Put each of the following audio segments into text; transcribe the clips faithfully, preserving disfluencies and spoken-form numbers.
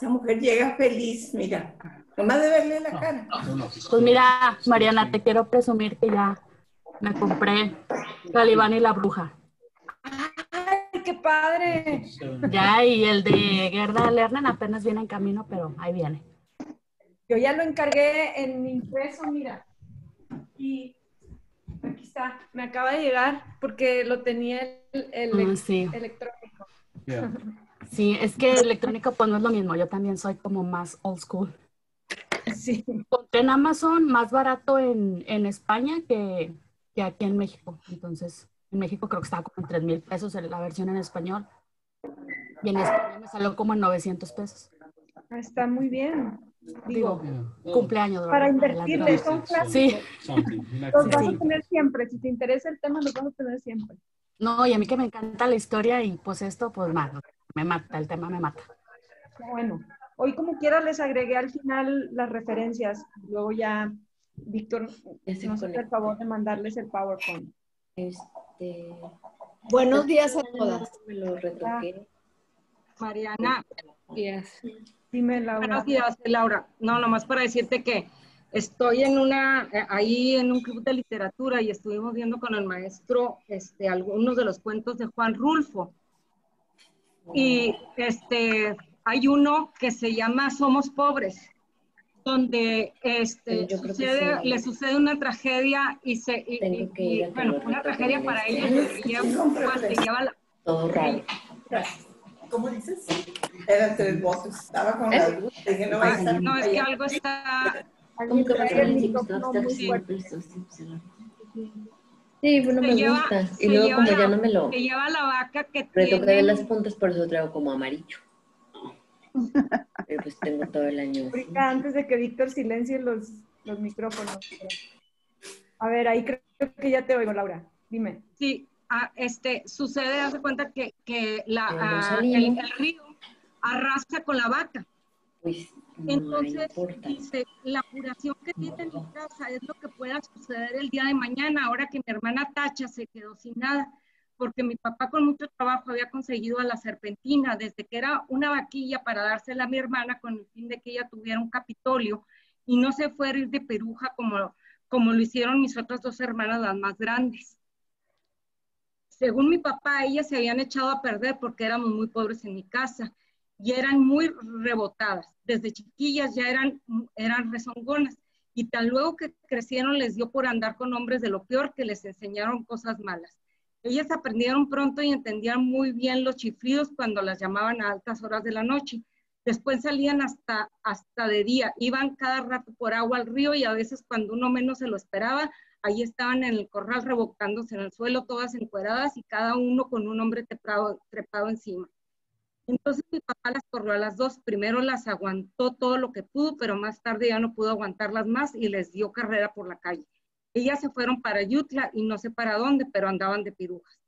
Esa mujer llega feliz, mira. Nomás de verle la cara. Pues mira, Mariana, te quiero presumir que ya me compré Calibán y la bruja. ¡Ay, qué padre! Ya, y el de Gerda Lerner apenas viene en camino, pero ahí viene. Yo ya lo encargué en impreso, mira. Y aquí está. Me acaba de llegar porque lo tenía el, el, sí. el electrónico. Yeah. Sí, es que el electrónico pues no es lo mismo. Yo también soy como más old school. Sí. Compré en Amazon más barato en, en España que, que aquí en México. Entonces, en México creo que estaba como en tres mil pesos la versión en español. Y en España me salió como en novecientos pesos. Está muy bien. Digo, Digo cumpleaños. Para invertirle, son clásicos. Sí. Los vas a tener siempre. Si te interesa el tema, los vas a tener siempre. No, y a mí que me encanta la historia y pues esto, pues más. Me mata, el tema me mata. Bueno, hoy como quiera les agregué al final las referencias. Luego ya, Víctor, nos hace el favor de mandarles el PowerPoint. Este... Buenos días a todas. Me lo retoqué. Mariana, buenos días. Dime, Laura. Buenos días, Laura. No, nomás para decirte que estoy en una, ahí en un club de literatura y estuvimos viendo con el maestro este, algunos de los cuentos de Juan Rulfo. Y este, hay uno que se llama Somos Pobres, donde este, sucede, sí. le sucede una tragedia y se, y, y, y, bueno, una tragedia para ella que lleva, se lleva la... Todo raro. ¿Cómo dices? Eran tres voces, estaba con la luz. No, ah, no es que algo está... ¿Cómo que va a ser el micrófono muy fuerte? Sí, bueno, se me lleva, gusta. Y luego como la, ya no me lo... Se lleva la vaca que retoqué tiene... las puntas, por eso traigo como amarillo. Pero pues tengo todo el año. Ahorita, antes de que Víctor silencie los, los micrófonos. A ver, ahí creo que ya te oigo, Laura. Dime. Sí, ah, este, sucede, hace cuenta que, que la, ah, el, el río arrastra con la vaca. Pues, no entonces, dice, la curación que tiene en mi casa es lo que pueda suceder el día de mañana, ahora que mi hermana Tacha se quedó sin nada, porque mi papá con mucho trabajo había conseguido a la serpentina, desde que era una vaquilla para dársela a mi hermana con el fin de que ella tuviera un capitolio, y no se fue a ir de peruja como, como lo hicieron mis otras dos hermanas, las más grandes. Según mi papá, ellas se habían echado a perder porque éramos muy pobres en mi casa, y eran muy rebotadas. Desde chiquillas ya eran, eran rezongonas. Y tan luego que crecieron les dio por andar con hombres de lo peor que les enseñaron cosas malas. Ellas aprendieron pronto y entendían muy bien los chiflidos cuando las llamaban a altas horas de la noche. Después salían hasta, hasta de día. Iban cada rato por agua al río y a veces cuando uno menos se lo esperaba, ahí estaban en el corral rebocándose en el suelo todas encueradas y cada uno con un hombre trepado, trepado encima. Entonces mi papá las corrió a las dos, primero las aguantó todo lo que pudo, pero más tarde ya no pudo aguantarlas más y les dio carrera por la calle. Ellas se fueron para Yutla y no sé para dónde, pero andaban de pirujas.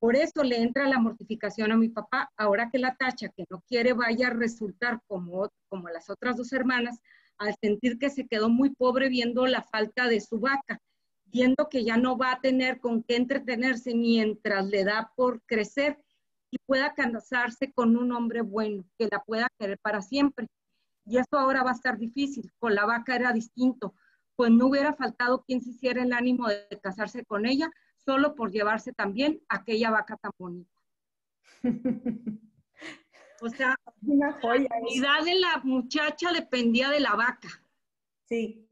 Por eso le entra la mortificación a mi papá, ahora que la Tacha, que no quiere, vaya a resultar como, como las otras dos hermanas, al sentir que se quedó muy pobre viendo la falta de su vaca, viendo que ya no va a tener con qué entretenerse mientras le da por crecer, y pueda casarse con un hombre bueno, que la pueda querer para siempre. Y eso ahora va a estar difícil, con la vaca era distinto, pues no hubiera faltado quien se hiciera el ánimo de casarse con ella, solo por llevarse también aquella vaca tan bonita. O sea, una joya, la vida de la muchacha dependía de la vaca. Sí.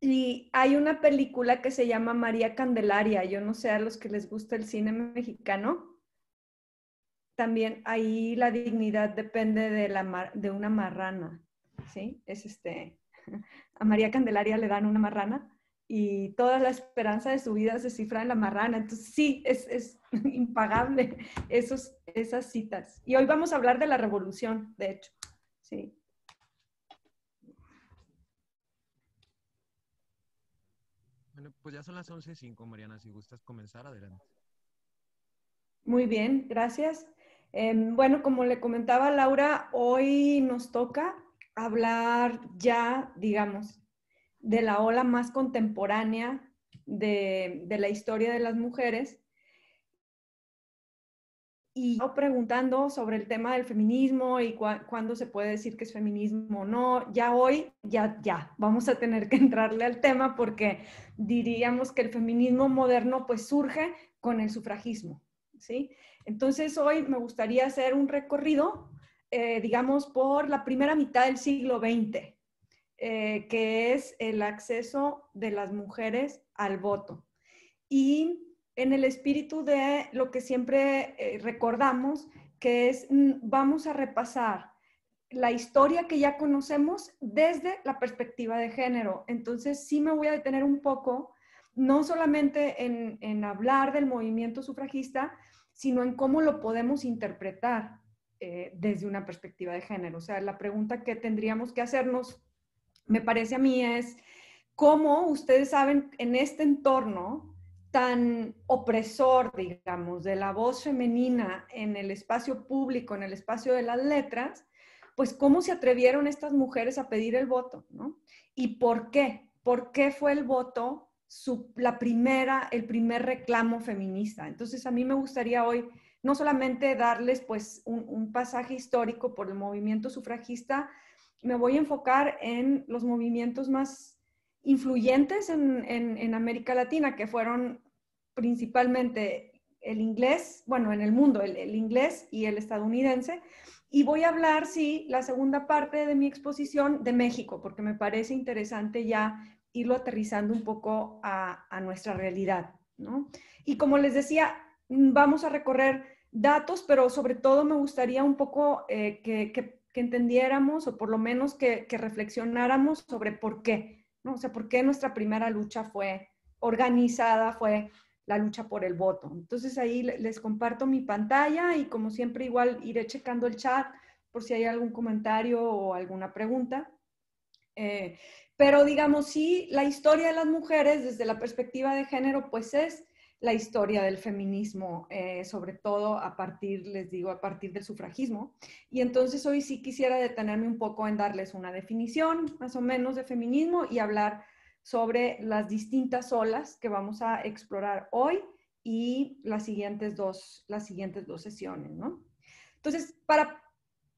Y hay una película que se llama María Candelaria, yo no sé a los que les gusta el cine mexicano, también ahí la dignidad depende de, la mar, de una marrana, ¿sí? Es este, a María Candelaria le dan una marrana y toda la esperanza de su vida se cifra en la marrana. Entonces sí, es, es impagable esos, esas citas. Y hoy vamos a hablar de la revolución, de hecho, sí. Bueno, pues ya son las once y cinco, Mariana, si gustas comenzar, adelante. Muy bien, gracias. Eh, bueno, como le comentaba Laura, hoy nos toca hablar ya, digamos, de la ola más contemporánea de, de la historia de las mujeres y preguntando sobre el tema del feminismo y cu cuándo se puede decir que es feminismo o no. Ya hoy, ya, ya, vamos a tener que entrarle al tema porque diríamos que el feminismo moderno pues surge con el sufragismo, ¿sí? Entonces hoy me gustaría hacer un recorrido, eh, digamos, por la primera mitad del siglo veinte, eh, que es el acceso de las mujeres al voto. Y en el espíritu de lo que siempre eh, recordamos, que es, vamos a repasar la historia que ya conocemos desde la perspectiva de género. Entonces, sí me voy a detener un poco, no solamente en, en hablar del movimiento sufragista, sino en cómo lo podemos interpretar eh, desde una perspectiva de género. O sea, la pregunta que tendríamos que hacernos, me parece a mí, es cómo ustedes saben en este entorno tan opresor, digamos, de la voz femenina en el espacio público, en el espacio de las letras, pues cómo se atrevieron estas mujeres a pedir el voto, ¿no? ¿Y por qué? ¿Por qué fue el voto su, la primera, el primer reclamo feminista? Entonces a mí me gustaría hoy no solamente darles pues un, un pasaje histórico por el movimiento sufragista, me voy a enfocar en los movimientos más influyentes en, en, en América Latina, que fueron principalmente el inglés, bueno, en el mundo, el, el inglés y el estadounidense. Y voy a hablar, sí, la segunda parte de mi exposición de México, porque me parece interesante ya irlo aterrizando un poco a, a nuestra realidad, ¿no? Y como les decía, vamos a recorrer datos, pero sobre todo me gustaría un poco eh, que, que, que entendiéramos, o por lo menos que, que reflexionáramos sobre por qué. ¿No? O sea, ¿por qué nuestra primera lucha fue organizada, fue la lucha por el voto? Entonces ahí les comparto mi pantalla y como siempre igual iré checando el chat por si hay algún comentario o alguna pregunta. Eh, pero digamos, sí, la historia de las mujeres desde la perspectiva de género pues es la historia del feminismo, eh, sobre todo a partir, les digo, a partir del sufragismo. Y entonces hoy sí quisiera detenerme un poco en darles una definición más o menos de feminismo y hablar sobre las distintas olas que vamos a explorar hoy y las siguientes dos, las siguientes dos sesiones, ¿no? Entonces, para,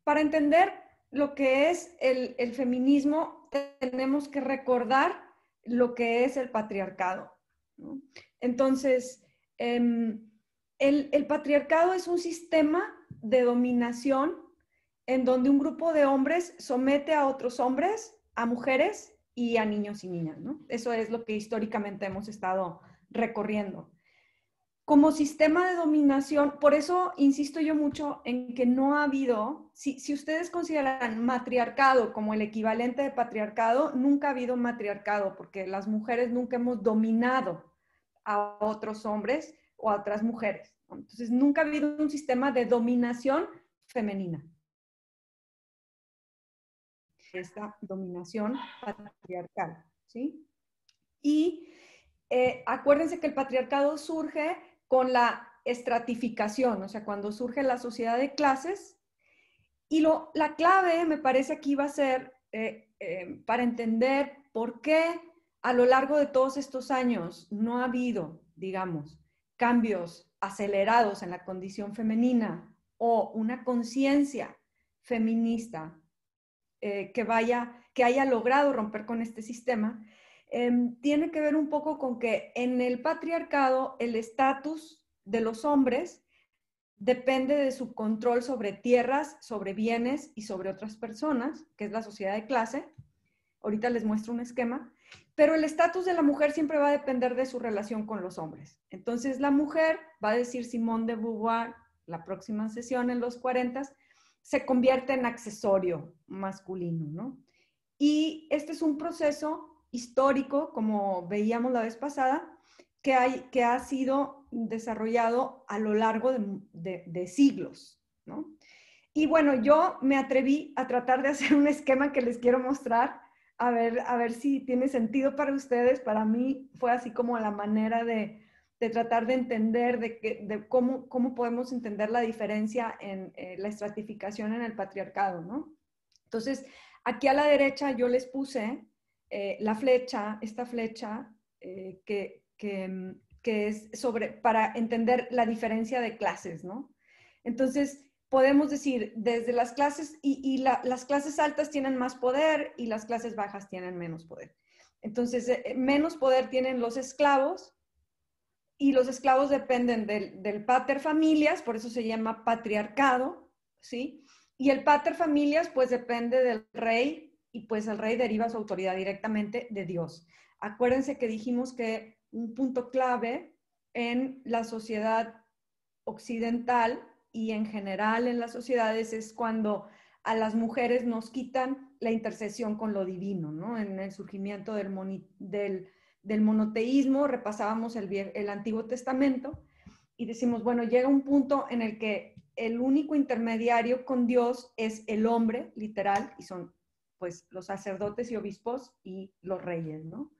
para entender lo que es el, el feminismo, tenemos que recordar lo que es el patriarcado, ¿no? Entonces, eh, el, el patriarcado es un sistema de dominación en donde un grupo de hombres somete a otros hombres, a mujeres y a niños y niñas, ¿no? Eso es lo que históricamente hemos estado recorriendo. Como sistema de dominación, por eso insisto yo mucho en que no ha habido, si, si ustedes consideran matriarcado como el equivalente de patriarcado, nunca ha habido matriarcado porque las mujeres nunca hemos dominado a otros hombres o a otras mujeres. Entonces, nunca ha habido un sistema de dominación femenina. Esta dominación patriarcal, ¿sí? Y eh, acuérdense que el patriarcado surge con la estratificación, o sea, cuando surge la sociedad de clases. Y lo, la clave, me parece, aquí va a ser eh, eh, para entender por qué a lo largo de todos estos años no ha habido, digamos, cambios acelerados en la condición femenina o una conciencia feminista eh, que vaya, que haya logrado romper con este sistema, eh, tiene que ver un poco con que en el patriarcado el estatus de los hombres depende de su control sobre tierras, sobre bienes y sobre otras personas, que es la sociedad de clase. Ahorita les muestro un esquema. Pero el estatus de la mujer siempre va a depender de su relación con los hombres. Entonces la mujer, va a decir Simone de Beauvoir, la próxima sesión en los cuarentas, se convierte en accesorio masculino, ¿no? Y este es un proceso histórico, como veíamos la vez pasada, que, hay, que ha sido desarrollado a lo largo de, de, de siglos, ¿no? Y bueno, yo me atreví a tratar de hacer un esquema que les quiero mostrar. A ver, a ver si tiene sentido para ustedes. Para mí fue así como la manera de, de tratar de entender de, que, de cómo, cómo podemos entender la diferencia en eh, la estratificación en el patriarcado, ¿no? Entonces, aquí a la derecha yo les puse eh, la flecha, esta flecha eh, que, que, que es sobre, para entender la diferencia de clases, ¿no? Entonces, podemos decir desde las clases, y, y la, las clases altas tienen más poder y las clases bajas tienen menos poder. Entonces, eh, menos poder tienen los esclavos, y los esclavos dependen del, del pater familias, por eso se llama patriarcado, ¿sí? Y el pater familias pues depende del rey, y pues el rey deriva su autoridad directamente de Dios. Acuérdense que dijimos que un punto clave en la sociedad occidental y en general en las sociedades es cuando a las mujeres nos quitan la intercesión con lo divino, ¿no? En el surgimiento del, moni, del, del monoteísmo, repasábamos el, el Antiguo Testamento y decimos, bueno, llega un punto en el que el único intermediario con Dios es el hombre, literal, y son pues los sacerdotes y obispos y los reyes, ¿no?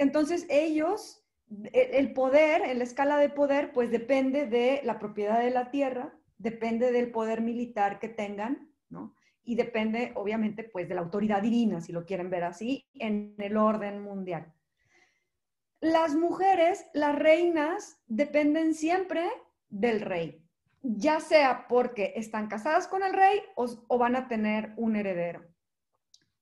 Entonces ellos, el poder, en la escala de poder, pues depende de la propiedad de la tierra, depende del poder militar que tengan, ¿no? Y depende, obviamente, pues de la autoridad divina, si lo quieren ver así, en el orden mundial. Las mujeres, las reinas, dependen siempre del rey, ya sea porque están casadas con el rey o, o van a tener un heredero,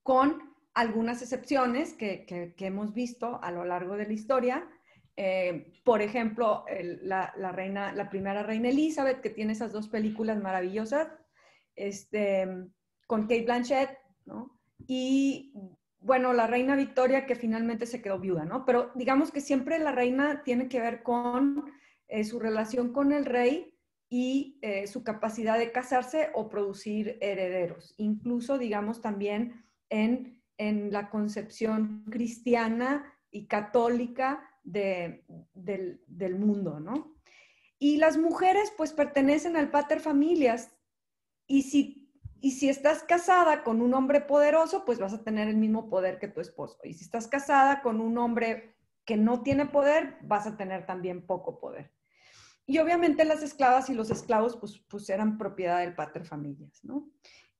con algunas excepciones que, que, que hemos visto a lo largo de la historia. Eh, por ejemplo, el, la, la, reina, la primera reina Elizabeth, que tiene esas dos películas maravillosas, este, con Cate Blanchett, ¿no? Y, bueno, la reina Victoria, que finalmente se quedó viuda, ¿no? Pero digamos que siempre la reina tiene que ver con eh, su relación con el rey y eh, su capacidad de casarse o producir herederos. Incluso, digamos, también en, en la concepción cristiana y católica De, del, del mundo, ¿no? Y las mujeres pues pertenecen al pater familias, y si, y si estás casada con un hombre poderoso, pues vas a tener el mismo poder que tu esposo, y si estás casada con un hombre que no tiene poder, vas a tener también poco poder. Y obviamente las esclavas y los esclavos pues, pues eran propiedad del pater familias, ¿no?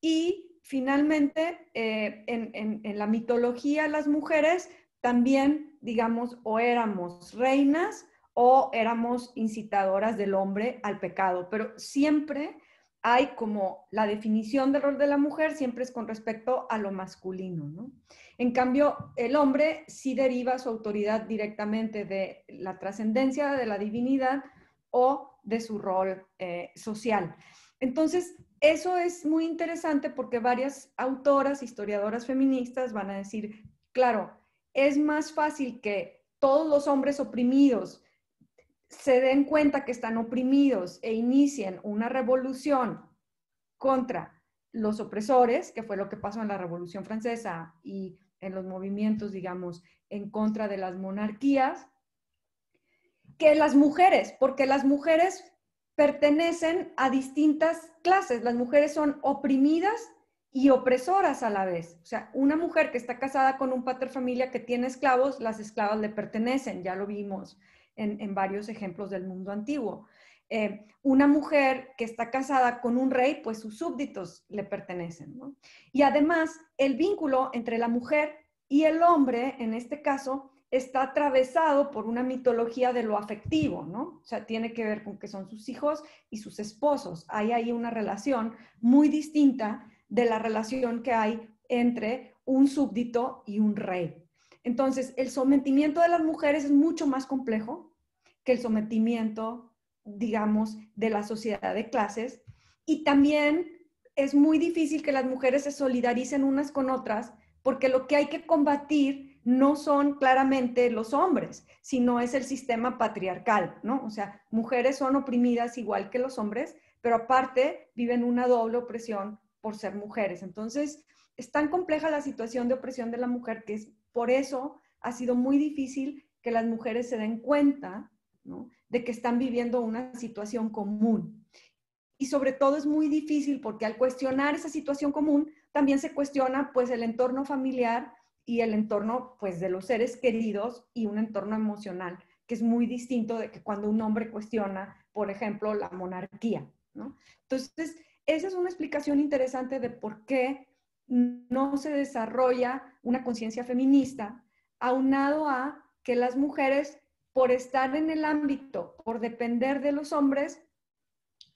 Y finalmente eh, en, en, en la mitología las mujeres también, digamos, o éramos reinas o éramos incitadoras del hombre al pecado, pero siempre hay como la definición del rol de la mujer, siempre es con respecto a lo masculino, ¿no? En cambio, el hombre sí deriva su autoridad directamente de la trascendencia, de la divinidad o de su rol eh, social. Entonces, eso es muy interesante porque varias autoras, historiadoras feministas van a decir, claro, es más fácil que todos los hombres oprimidos se den cuenta que están oprimidos e inicien una revolución contra los opresores, que fue lo que pasó en la Revolución Francesa y en los movimientos, digamos, en contra de las monarquías, que las mujeres, porque las mujeres pertenecen a distintas clases. Las mujeres son oprimidas y opresoras a la vez. O sea, una mujer que está casada con un paterfamilia que tiene esclavos, las esclavas le pertenecen, ya lo vimos en, en varios ejemplos del mundo antiguo. Eh, una mujer que está casada con un rey, pues sus súbditos le pertenecen, ¿no? Y además, el vínculo entre la mujer y el hombre, en este caso, está atravesado por una mitología de lo afectivo, ¿no? O sea, tiene que ver con que son sus hijos y sus esposos. Hay ahí una relación muy distinta de la relación que hay entre un súbdito y un rey. Entonces, el sometimiento de las mujeres es mucho más complejo que el sometimiento, digamos, de la sociedad de clases, y también es muy difícil que las mujeres se solidaricen unas con otras, porque lo que hay que combatir no son claramente los hombres, sino es el sistema patriarcal, ¿no? O sea, mujeres son oprimidas igual que los hombres, pero aparte viven una doble opresión por ser mujeres. Entonces, es tan compleja la situación de opresión de la mujer que es, por eso ha sido muy difícil que las mujeres se den cuenta, ¿no?, de que están viviendo una situación común. Y sobre todo es muy difícil porque al cuestionar esa situación común, también se cuestiona pues el entorno familiar y el entorno pues de los seres queridos y un entorno emocional, que es muy distinto de que cuando un hombre cuestiona, por ejemplo, la monarquía, ¿no? Entonces, esa es una explicación interesante de por qué no se desarrolla una conciencia feminista, aunado a que las mujeres, por estar en el ámbito, por depender de los hombres,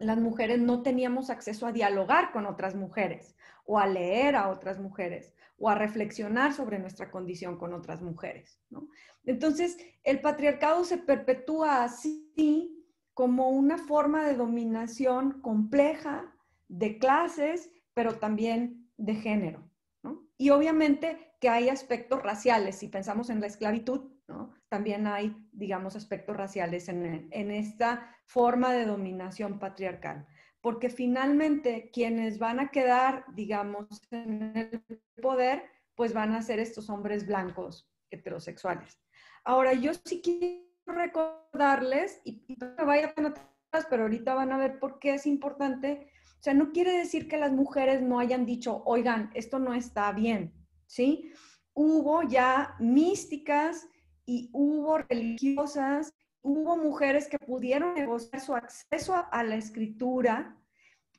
las mujeres no teníamos acceso a dialogar con otras mujeres o a leer a otras mujeres o a reflexionar sobre nuestra condición con otras mujeres, ¿no? Entonces, el patriarcado se perpetúa así como una forma de dominación compleja de clases, pero también de género, ¿no? Y obviamente que hay aspectos raciales. Si pensamos en la esclavitud, ¿no? También hay, digamos, aspectos raciales en, en esta forma de dominación patriarcal. Porque finalmente quienes van a quedar, digamos, en el poder, pues van a ser estos hombres blancos heterosexuales. Ahora, yo sí quiero recordarles, y no me vaya tan atrás, pero ahorita van a ver por qué es importante. O sea, no quiere decir que las mujeres no hayan dicho, oigan, esto no está bien, ¿sí? Hubo ya místicas, y hubo religiosas, hubo mujeres que pudieron negociar su acceso a la escritura,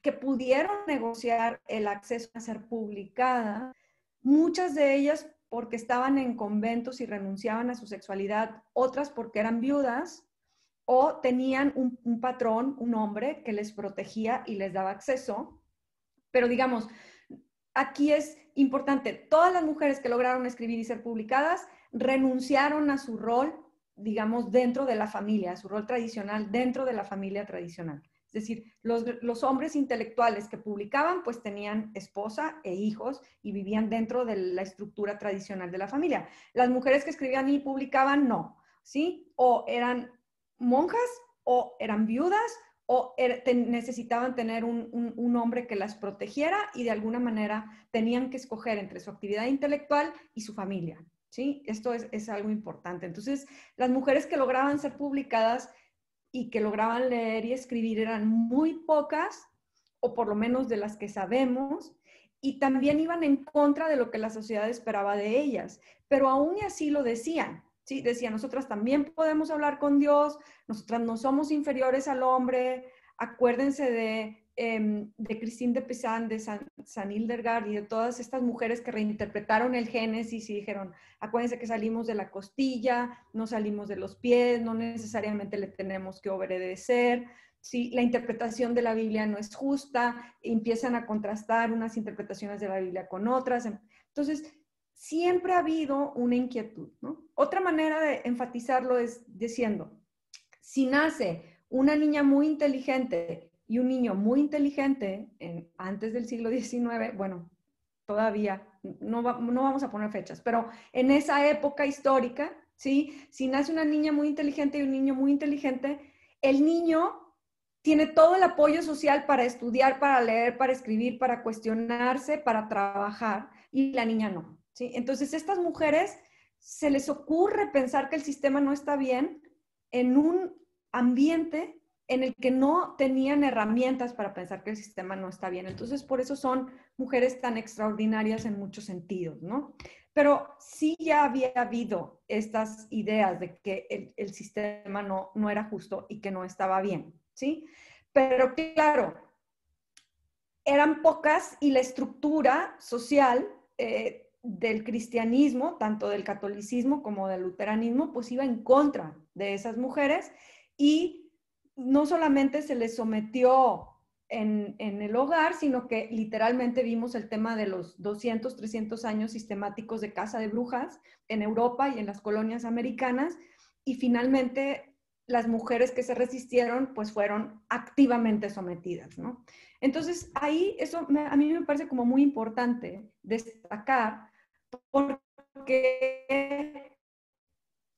que pudieron negociar el acceso a ser publicada, muchas de ellas porque estaban en conventos y renunciaban a su sexualidad, otras porque eran viudas o tenían un, un patrón, un hombre que les protegía y les daba acceso. Pero digamos, aquí es importante, todas las mujeres que lograron escribir y ser publicadas renunciaron a su rol, digamos, dentro de la familia, a su rol tradicional dentro de la familia tradicional. Es decir, los, los hombres intelectuales que publicaban, pues tenían esposa e hijos y vivían dentro de la estructura tradicional de la familia. Las mujeres que escribían y publicaban, no, ¿sí? O eran monjas, o eran viudas, o er, te, necesitaban tener un, un, un hombre que las protegiera y de alguna manera tenían que escoger entre su actividad intelectual y su familia. ¿Sí? Esto es, es algo importante. Entonces, las mujeres que lograban ser publicadas y que lograban leer y escribir eran muy pocas, o por lo menos de las que sabemos, y también iban en contra de lo que la sociedad esperaba de ellas. Pero aún así lo decían, ¿sí? Decían, nosotras también podemos hablar con Dios, nosotras no somos inferiores al hombre. Acuérdense de, eh, de Christine de Pizan, de San, San Hildegard y de todas estas mujeres que reinterpretaron el Génesis y dijeron, acuérdense que salimos de la costilla, no salimos de los pies, no necesariamente le tenemos que obedecer, ¿sí? La interpretación de la Biblia no es justa, empiezan a contrastar unas interpretaciones de la Biblia con otras. Entonces, siempre ha habido una inquietud, ¿no? Otra manera de enfatizarlo es diciendo, si nace una niña muy inteligente y un niño muy inteligente en, antes del siglo diecinueve, bueno, todavía, no, va, no vamos a poner fechas, pero en esa época histórica, ¿sí? Si nace una niña muy inteligente y un niño muy inteligente, el niño tiene todo el apoyo social para estudiar, para leer, para escribir, para cuestionarse, para trabajar, y la niña no, ¿sí? Entonces, a estas mujeres se les ocurre pensar que el sistema no está bien en un ambiente en el que no tenían herramientas para pensar que el sistema no está bien. Entonces, por eso son mujeres tan extraordinarias en muchos sentidos, ¿no? Pero sí ya había habido estas ideas de que el, el sistema no, no era justo y que no estaba bien, ¿sí? Pero claro, eran pocas y la estructura social eh, del cristianismo, tanto del catolicismo como del luteranismo, pues iba en contra de esas mujeres. Y no solamente se les sometió en, en el hogar, sino que literalmente vimos el tema de los doscientos, trescientos años sistemáticos de caza de brujas en Europa y en las colonias americanas. Y finalmente las mujeres que se resistieron pues fueron activamente sometidas, ¿no? Entonces ahí eso me, a mí me parece como muy importante destacar, porque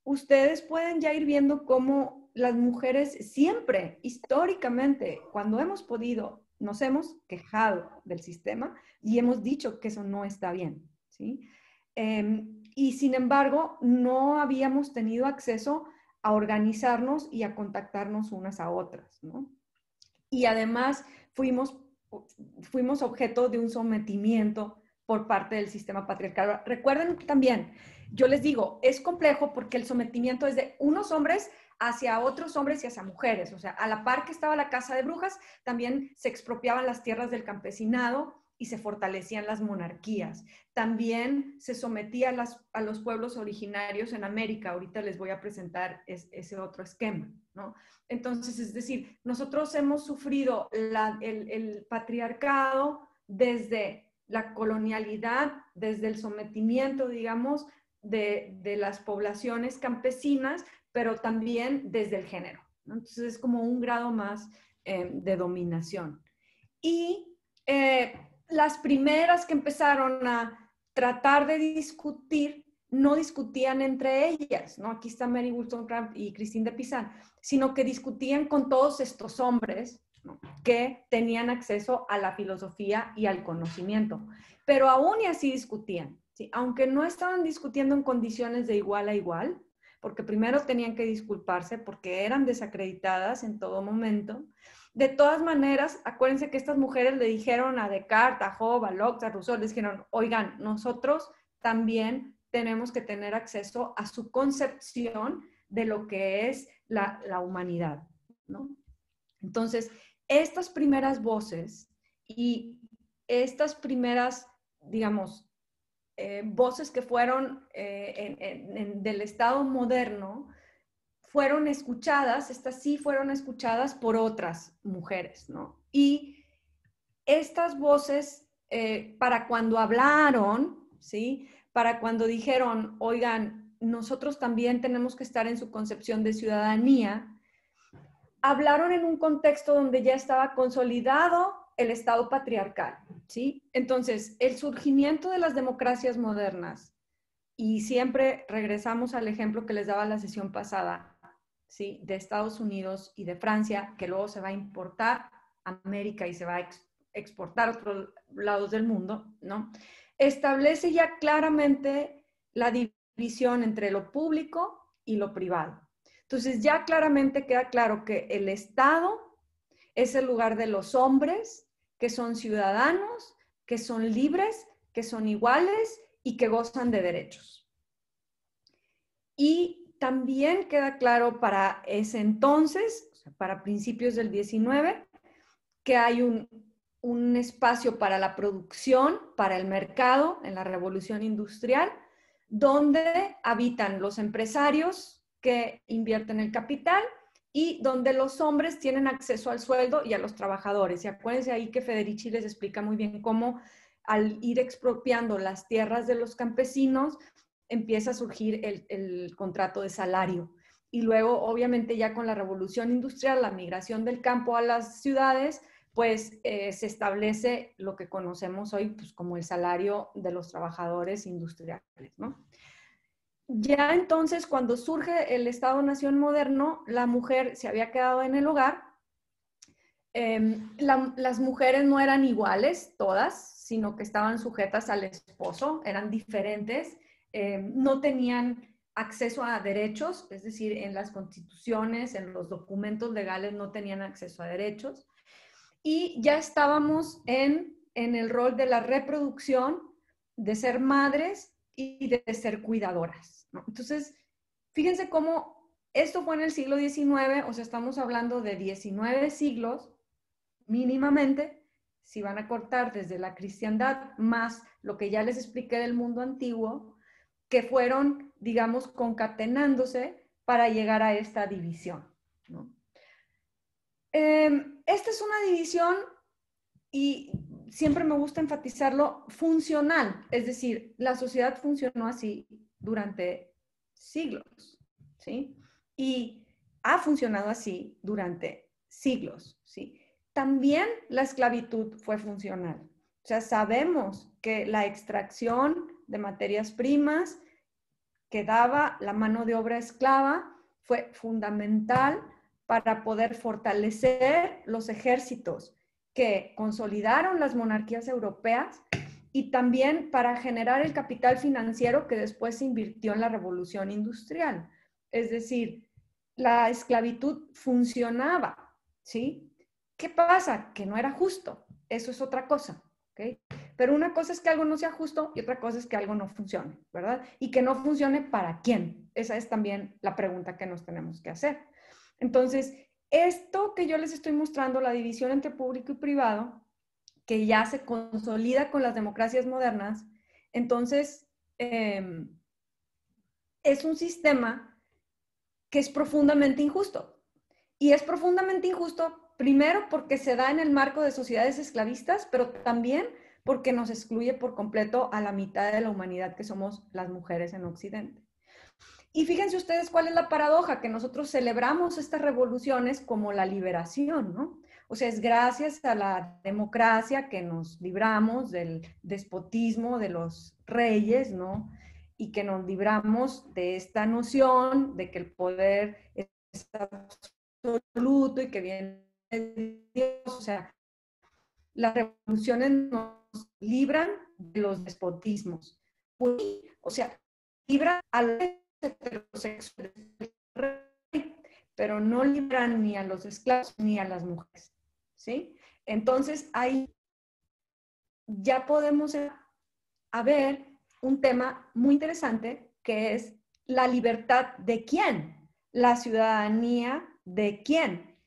ustedes pueden ya ir viendo cómo las mujeres siempre, históricamente, cuando hemos podido, nos hemos quejado del sistema y hemos dicho que eso no está bien, ¿sí? Eh, y sin embargo, no habíamos tenido acceso a organizarnos y a contactarnos unas a otras, ¿no? Y además fuimos, fuimos objeto de un sometimiento por parte del sistema patriarcal. Recuerden también, yo les digo, es complejo porque el sometimiento es de unos hombres hacia otros hombres y hacia mujeres. O sea, a la par que estaba la caza de brujas, también se expropiaban las tierras del campesinado y se fortalecían las monarquías. También se sometía a, las, a los pueblos originarios en América. Ahorita les voy a presentar es, ese otro esquema, ¿no? Entonces, es decir, nosotros hemos sufrido la, el, el patriarcado desde la colonialidad, desde el sometimiento, digamos, de, de las poblaciones campesinas, pero también desde el género, ¿no? Entonces, es como un grado más eh, de dominación. Y eh, las primeras que empezaron a tratar de discutir, no discutían entre ellas, ¿no? Aquí está Mary Wollstonecraft y Christine de Pizan, sino que discutían con todos estos hombres, ¿no?, que tenían acceso a la filosofía y al conocimiento. Pero aún y así discutían, ¿sí? Aunque no estaban discutiendo en condiciones de igual a igual, porque primero tenían que disculparse porque eran desacreditadas en todo momento. De todas maneras, acuérdense que estas mujeres le dijeron a Descartes, a Job, a Locke, a Rousseau, les dijeron, oigan, nosotros también tenemos que tener acceso a su concepción de lo que es la, la humanidad, ¿no? Entonces, estas primeras voces y estas primeras, digamos, eh, voces que fueron eh, en, en, en, del Estado moderno, fueron escuchadas, estas sí fueron escuchadas por otras mujeres, ¿no? Y estas voces, eh, para cuando hablaron, ¿sí?, para cuando dijeron, oigan, nosotros también tenemos que estar en su concepción de ciudadanía, hablaron en un contexto donde ya estaba consolidado el Estado patriarcal, ¿sí? Entonces, el surgimiento de las democracias modernas, y siempre regresamos al ejemplo que les daba la sesión pasada, ¿sí?, de Estados Unidos y de Francia, que luego se va a importar a América y se va a ex- exportar a otros lados del mundo, ¿no?, establece ya claramente la división entre lo público y lo privado. Entonces ya claramente queda claro que el Estado es el lugar de los hombres, que son ciudadanos, que son libres, que son iguales y que gozan de derechos. Y también queda claro para ese entonces, para principios del diecinueve, que hay un un espacio para la producción, para el mercado, en la revolución industrial, donde habitan los empresarios que invierten el capital y donde los hombres tienen acceso al sueldo y a los trabajadores. Y acuérdense ahí que Federici les explica muy bien cómo al ir expropiando las tierras de los campesinos, empieza a surgir el, el contrato de salario. Y luego, obviamente, ya con la revolución industrial, la migración del campo a las ciudades, pues eh, se establece lo que conocemos hoy pues, como el salario de los trabajadores industriales, ¿no? Ya entonces, cuando surge el Estado-Nación moderno, la mujer se había quedado en el hogar. Eh, la, las mujeres no eran iguales todas, sino que estaban sujetas al esposo, eran diferentes, eh, no tenían acceso a derechos, es decir, en las constituciones, en los documentos legales no tenían acceso a derechos. Y ya estábamos en, en el rol de la reproducción, de ser madres y de, de ser cuidadoras, ¿no? Entonces, fíjense cómo esto fue en el siglo diecinueve, o sea, estamos hablando de diecinueve siglos, mínimamente, si van a cortar desde la cristiandad, más lo que ya les expliqué del mundo antiguo, que fueron, digamos, concatenándose para llegar a esta división, ¿no? Eh, esta es una división, y siempre me gusta enfatizarlo, funcional. Es decir, la sociedad funcionó así durante siglos, ¿sí? Y ha funcionado así durante siglos, ¿sí? También la esclavitud fue funcional. O sea, sabemos que la extracción de materias primas que daba la mano de obra esclava fue fundamental para poder fortalecer los ejércitos que consolidaron las monarquías europeas y también para generar el capital financiero que después se invirtió en la revolución industrial. Es decir, la esclavitud funcionaba, ¿sí? ¿Qué pasa? Que no era justo. Eso es otra cosa, ¿okay? Pero una cosa es que algo no sea justo y otra cosa es que algo no funcione, ¿verdad? Y que no funcione ¿para quién? Esa es también la pregunta que nos tenemos que hacer. Entonces, esto que yo les estoy mostrando, la división entre público y privado, que ya se consolida con las democracias modernas, entonces eh, es un sistema que es profundamente injusto. Y es profundamente injusto, primero porque se da en el marco de sociedades esclavistas, pero también porque nos excluye por completo a la mitad de la humanidad que somos las mujeres en Occidente. Y fíjense ustedes cuál es la paradoja, que nosotros celebramos estas revoluciones como la liberación, ¿no? O sea, es gracias a la democracia que nos libramos del despotismo de los reyes, ¿no? Y que nos libramos de esta noción de que el poder es absoluto y que viene de Dios. O sea, las revoluciones nos libran de los despotismos. O sea, libran a los heterosexuales, pero no libran ni a los esclavos ni a las mujeres, ¿sí? Entonces, ahí ya podemos a ver un tema muy interesante que es la libertad de quién, la ciudadanía de quién.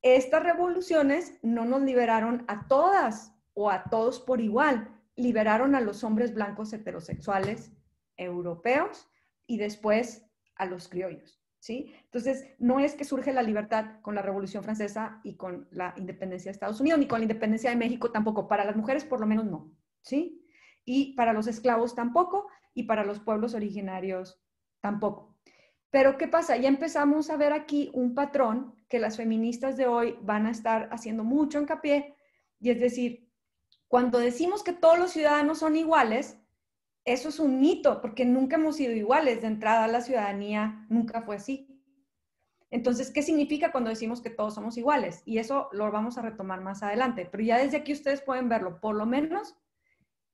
Estas revoluciones no nos liberaron a todas o a todos por igual, liberaron a los hombres blancos heterosexuales europeos y después a los criollos. ¿Sí? Entonces, no es que surge la libertad con la Revolución Francesa y con la independencia de Estados Unidos, ni con la independencia de México tampoco. Para las mujeres, por lo menos, no. ¿Sí? Y para los esclavos tampoco, y para los pueblos originarios tampoco. Pero, ¿qué pasa? Ya empezamos a ver aquí un patrón que las feministas de hoy van a estar haciendo mucho hincapié, y es decir, cuando decimos que todos los ciudadanos son iguales, eso es un mito, porque nunca hemos sido iguales. De entrada, la ciudadanía nunca fue así. Entonces, ¿qué significa cuando decimos que todos somos iguales? Y eso lo vamos a retomar más adelante. Pero ya desde aquí ustedes pueden verlo. Por lo menos,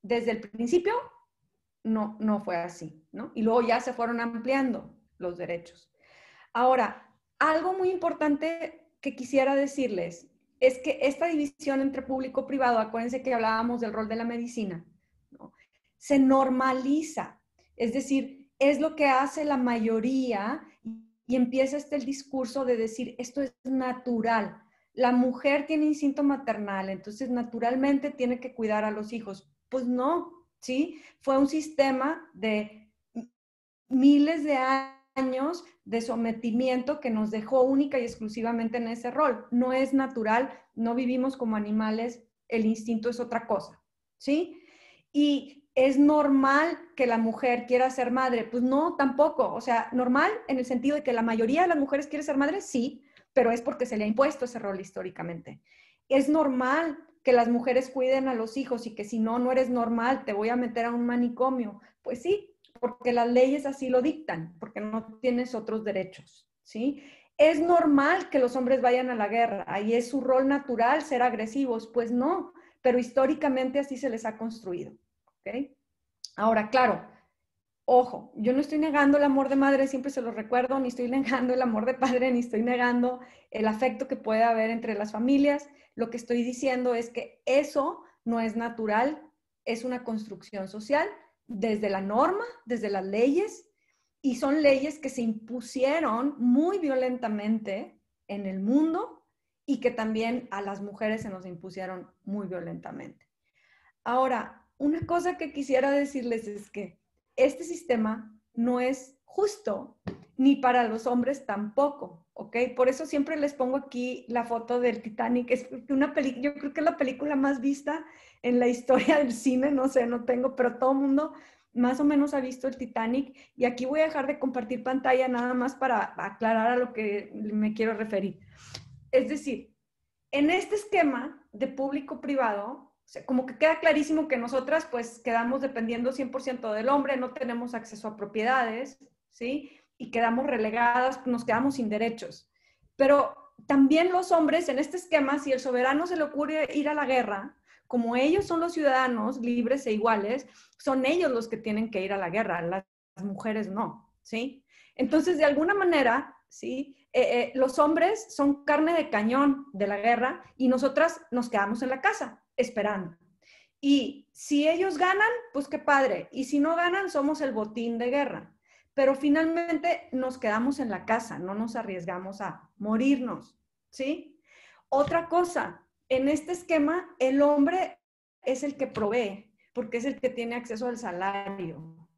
desde el principio, no, no fue así, ¿no? Y luego ya se fueron ampliando los derechos. Ahora, algo muy importante que quisiera decirles es que esta división entre público-privado, acuérdense que hablábamos del rol de la medicina, se normaliza, es decir, es lo que hace la mayoría y empieza este el discurso de decir, esto es natural, la mujer tiene instinto maternal, entonces naturalmente tiene que cuidar a los hijos. Pues no, ¿sí? Fue un sistema de miles de años de sometimiento que nos dejó única y exclusivamente en ese rol. No es natural, no vivimos como animales, el instinto es otra cosa, ¿sí? Y ¿es normal que la mujer quiera ser madre? Pues no, tampoco. O sea, normal en el sentido de que la mayoría de las mujeres quiere ser madre, sí, pero es porque se le ha impuesto ese rol históricamente. ¿Es normal que las mujeres cuiden a los hijos y que si no, no eres normal, te voy a meter a un manicomio? Pues sí, porque las leyes así lo dictan, porque no tienes otros derechos, ¿sí? ¿Es normal que los hombres vayan a la guerra? Ahí es su rol natural ser agresivos. Pues no, pero históricamente así se les ha construido. ¿Okay? Ahora, claro, ojo, yo no estoy negando el amor de madre, siempre se lo recuerdo, ni estoy negando el amor de padre, ni estoy negando el afecto que puede haber entre las familias. Lo que estoy diciendo es que eso no es natural, es una construcción social desde la norma, desde las leyes, y son leyes que se impusieron muy violentamente en el mundo y que también a las mujeres se nos impusieron muy violentamente. Ahora, una cosa que quisiera decirles es que este sistema no es justo, ni para los hombres tampoco, ¿ok? Por eso siempre les pongo aquí la foto del Titanic. Es una peli- yo creo que es la película más vista en la historia del cine, no sé, no tengo, pero todo el mundo más o menos ha visto el Titanic. Y aquí voy a dejar de compartir pantalla nada más para aclarar a lo que me quiero referir. Es decir, en este esquema de público-privado, o sea, como que queda clarísimo que nosotras pues quedamos dependiendo cien por ciento del hombre, no tenemos acceso a propiedades, ¿sí? Y quedamos relegadas, nos quedamos sin derechos. Pero también los hombres en este esquema, si el soberano se le ocurre ir a la guerra, como ellos son los ciudadanos libres e iguales, son ellos los que tienen que ir a la guerra, las mujeres no, ¿sí? Entonces, de alguna manera, ¿sí? Eh, eh, los hombres son carne de cañón de la guerra y nosotras nos quedamos en la casa esperando. Y si ellos ganan, pues qué padre. Y si no ganan, somos el botín de guerra. Pero finalmente nos quedamos en la casa, no nos arriesgamos a morirnos, ¿sí? Otra cosa, en este esquema, el hombre es el que provee, porque es el que tiene acceso al salario.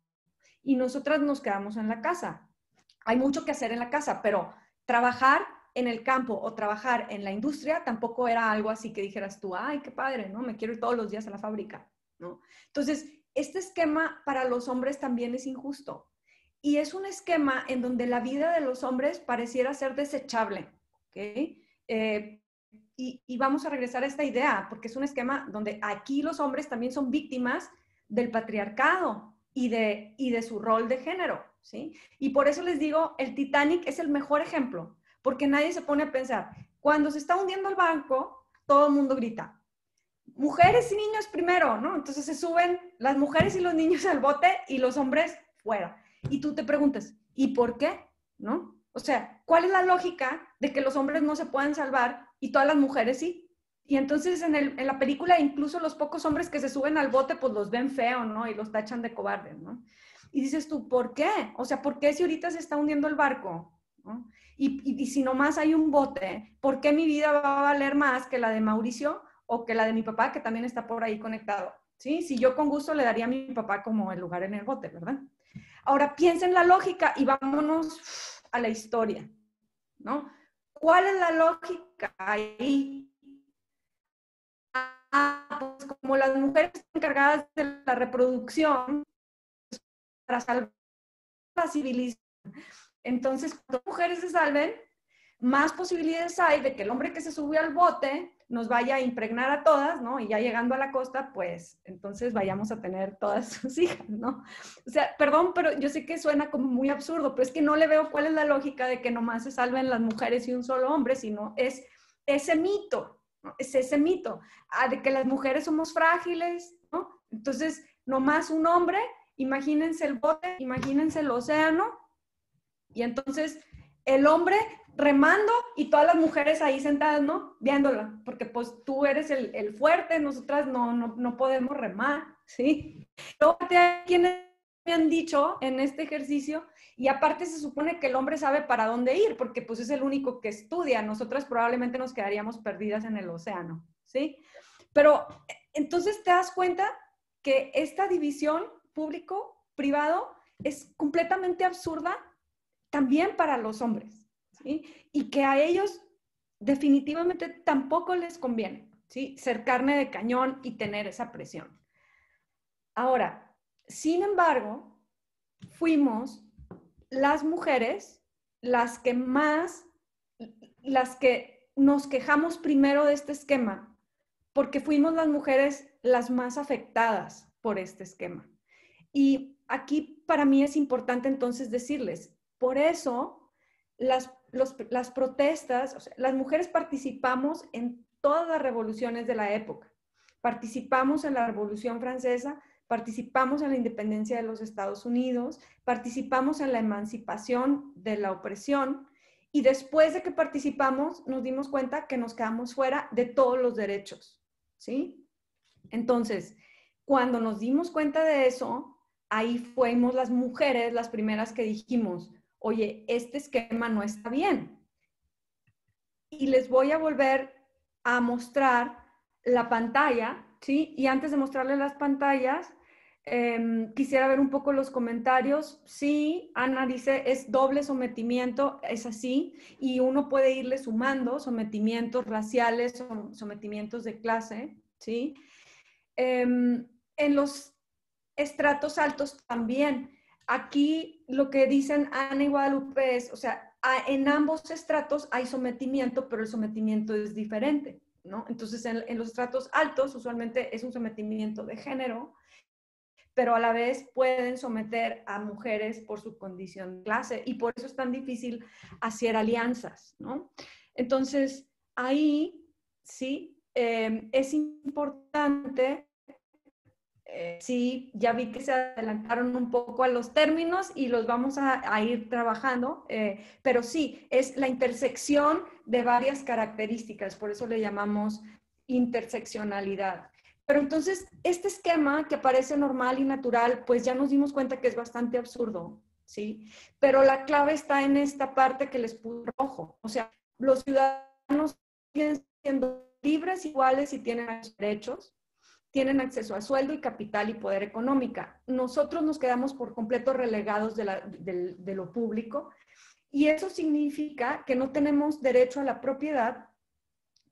Y nosotras nos quedamos en la casa. Hay mucho que hacer en la casa, pero trabajar en el campo o trabajar en la industria tampoco era algo así que dijeras tú, ay, qué padre, ¿no? Me quiero ir todos los días a la fábrica, ¿no? Entonces, este esquema para los hombres también es injusto. Y es un esquema en donde la vida de los hombres pareciera ser desechable, ¿ok? Eh, y, y vamos a regresar a esta idea, porque es un esquema donde aquí los hombres también son víctimas del patriarcado y de, y de su rol de género, ¿sí? Y por eso les digo, el Titanic es el mejor ejemplo, porque nadie se pone a pensar. Cuando se está hundiendo el barco, todo el mundo grita, mujeres y niños primero, ¿no? Entonces se suben las mujeres y los niños al bote y los hombres fuera. Y tú te preguntas, ¿y por qué? ¿No? O sea, ¿cuál es la lógica de que los hombres no se puedan salvar y todas las mujeres sí? Y entonces en, el, en la película incluso los pocos hombres que se suben al bote pues los ven feo, ¿no? Y los tachan de cobardes, ¿no? Y dices tú, ¿por qué? O sea, ¿por qué si ahorita se está hundiendo el barco? ¿No? Y, y, y si nomás hay un bote, ¿por qué mi vida va a valer más que la de Mauricio? O que la de mi papá, que también está por ahí conectado, ¿sí? Si yo con gusto le daría a mi papá como el lugar en el bote, ¿verdad? Ahora piensa en la lógica y vámonos a la historia, ¿no? ¿Cuál es la lógica ahí? Ah, pues como las mujeres encargadas de la reproducción, para salvar la civilización. Entonces, cuando las mujeres se salven, más posibilidades hay de que el hombre que se subió al bote nos vaya a impregnar a todas, ¿no? Y ya llegando a la costa, pues, entonces vayamos a tener todas sus hijas, ¿no? O sea, perdón, pero yo sé que suena como muy absurdo, pero es que no le veo cuál es la lógica de que nomás se salven las mujeres y un solo hombre, sino es ese mito, ¿no? Es ese mito, ah, de que las mujeres somos frágiles, ¿no? Entonces, nomás un hombre, imagínense el bote, imagínense el océano, y entonces el hombre remando y todas las mujeres ahí sentadas, ¿no? Viéndola, porque pues tú eres el, el fuerte, nosotras no, no, no podemos remar, ¿sí? Luego, ¿quiénes me han dicho en este ejercicio? Y aparte se supone que el hombre sabe para dónde ir, porque pues es el único que estudia, nosotras probablemente nos quedaríamos perdidas en el océano, ¿sí? Pero entonces te das cuenta que esta división público-privado es completamente absurda también para los hombres, ¿sí? Y que a ellos definitivamente tampoco les conviene, ¿sí? Ser carne de cañón y tener esa presión. Ahora, sin embargo, fuimos las mujeres las que más, las que nos quejamos primero de este esquema, porque fuimos las mujeres las más afectadas por este esquema. Y aquí para mí es importante entonces decirles, por eso las Los, las protestas, o sea, las mujeres participamos en todas las revoluciones de la época. Participamos en la Revolución Francesa, participamos en la independencia de los Estados Unidos, participamos en la emancipación de la opresión y después de que participamos nos dimos cuenta que nos quedamos fuera de todos los derechos, ¿sí? Entonces, cuando nos dimos cuenta de eso, ahí fuimos las mujeres las primeras que dijimos, oye, este esquema no está bien. Y les voy a volver a mostrar la pantalla, ¿sí? Y antes de mostrarles las pantallas, eh, quisiera ver un poco los comentarios. Sí, Ana dice, es doble sometimiento, es así. Y uno puede irle sumando sometimientos raciales, sometimientos de clase, ¿sí? Eh, en los estratos altos también. Aquí lo que dicen Ana y Guadalupe es, o sea, en ambos estratos hay sometimiento, pero el sometimiento es diferente, ¿no? Entonces, en, en los estratos altos usualmente es un sometimiento de género, pero a la vez pueden someter a mujeres por su condición de clase y por eso es tan difícil hacer alianzas, ¿no? Entonces, ahí sí eh, es importante... Eh, sí, ya vi que se adelantaron un poco a los términos y los vamos a, a ir trabajando, eh, pero sí, es la intersección de varias características, por eso le llamamos interseccionalidad. Pero entonces, este esquema que parece normal y natural, pues ya nos dimos cuenta que es bastante absurdo, ¿sí? Pero la clave está en esta parte que les puse rojo, o sea, los ciudadanos siguen siendo libres, iguales y tienen derechos, tienen acceso a sueldo y capital y poder económica. Nosotros nos quedamos por completo relegados de, la, de, de lo público Y eso significa que no tenemos derecho a la propiedad,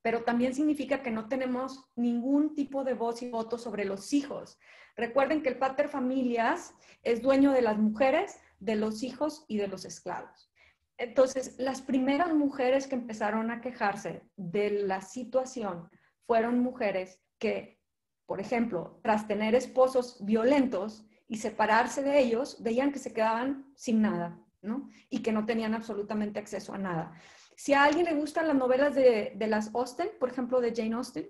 pero también significa que no tenemos ningún tipo de voz y voto sobre los hijos. Recuerden que el pater familias es dueño de las mujeres, de los hijos y de los esclavos. Entonces, las primeras mujeres que empezaron a quejarse de la situación fueron mujeres que, por ejemplo, tras tener esposos violentos y separarse de ellos, veían que se quedaban sin nada, ¿no? Y que no tenían absolutamente acceso a nada. Si a alguien le gustan las novelas de, de las Austen, por ejemplo, de Jane Austen,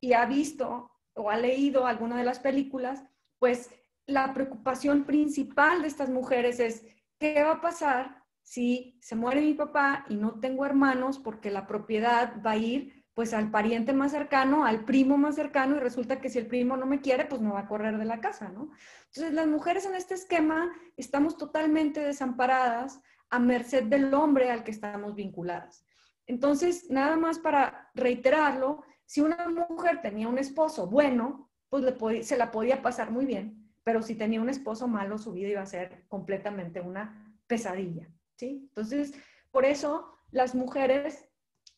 y ha visto o ha leído alguna de las películas, pues la preocupación principal de estas mujeres es ¿qué va a pasar si se muere mi papá y no tengo hermanos? Porque la propiedad va a ir pues al pariente más cercano, al primo más cercano, y resulta que si el primo no me quiere, pues me va a correr de la casa, ¿no? Entonces las mujeres en este esquema estamos totalmente desamparadas a merced del hombre al que estamos vinculadas. Entonces, nada más para reiterarlo, si una mujer tenía un esposo bueno, pues le podía, se la podía pasar muy bien, pero si tenía un esposo malo, su vida iba a ser completamente una pesadilla, ¿sí? Entonces, por eso las mujeres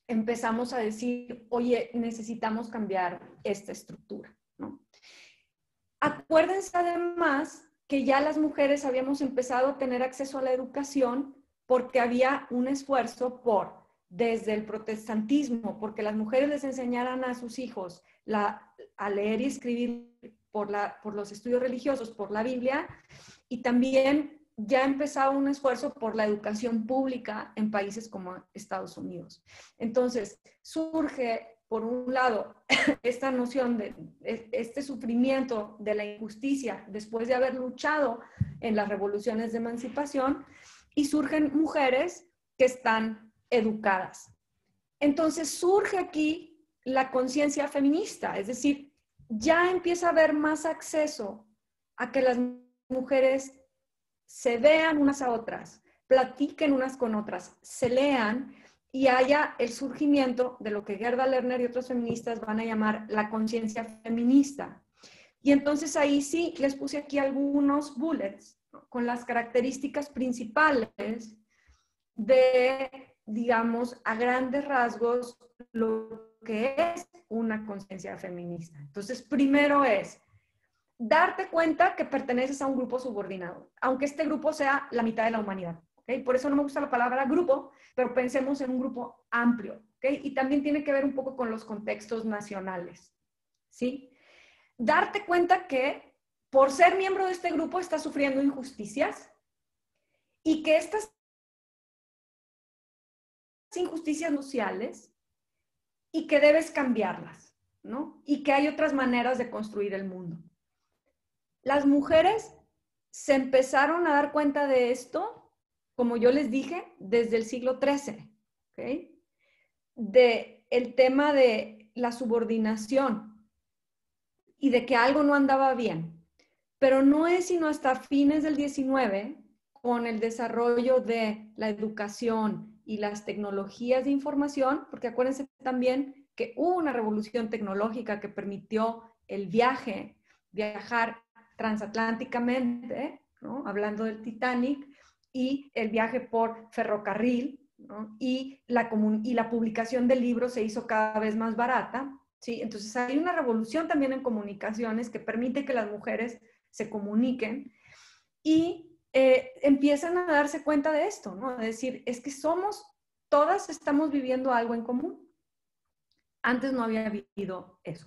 empezamos a decir, oye, necesitamos cambiar esta estructura, ¿no? Acuérdense además que ya las mujeres habíamos empezado a tener acceso a la educación porque había un esfuerzo por, desde el protestantismo, porque las mujeres les enseñaran a sus hijos la, a leer y escribir por, la, por los estudios religiosos, por la Biblia, y también ya empezaba un esfuerzo por la educación pública en países como Estados Unidos. Entonces, surge, por un lado, esta noción de este sufrimiento de la injusticia después de haber luchado en las revoluciones de emancipación, y surgen mujeres que están educadas. Entonces, surge aquí la conciencia feminista, es decir, ya empieza a haber más acceso a que las mujeres se vean unas a otras, platiquen unas con otras, se lean y haya el surgimiento de lo que Gerda Lerner y otros feministas van a llamar la conciencia feminista. Y entonces ahí sí les puse aquí algunos bullets, ¿no?, con las características principales de, digamos, a grandes rasgos, lo que es una conciencia feminista. Entonces, primero es darte cuenta que perteneces a un grupo subordinado, aunque este grupo sea la mitad de la humanidad, ¿okay? Por eso no me gusta la palabra grupo, pero pensemos en un grupo amplio, ¿okay? Y también tiene que ver un poco con los contextos nacionales, ¿sí? Darte cuenta que por ser miembro de este grupo estás sufriendo injusticias y que estas injusticias sociales y que debes cambiarlas, ¿no? Y que hay otras maneras de construir el mundo. Las mujeres se empezaron a dar cuenta de esto, como yo les dije, desde el siglo trece, ¿okay? De el tema de la subordinación y de que algo no andaba bien. Pero no es sino hasta fines del diecinueve, con el desarrollo de la educación y las tecnologías de información, porque acuérdense también que hubo una revolución tecnológica que permitió el viaje, viajar transatlánticamente, ¿no?, hablando del Titanic, y el viaje por ferrocarril, ¿no?, y, la comun- y la publicación de libros se hizo cada vez más barata, ¿sí? Entonces hay una revolución también en comunicaciones que permite que las mujeres se comuniquen y eh, empiezan a darse cuenta de esto, ¿no? Es decir, es que somos, todas estamos viviendo algo en común. Antes no había vivido eso.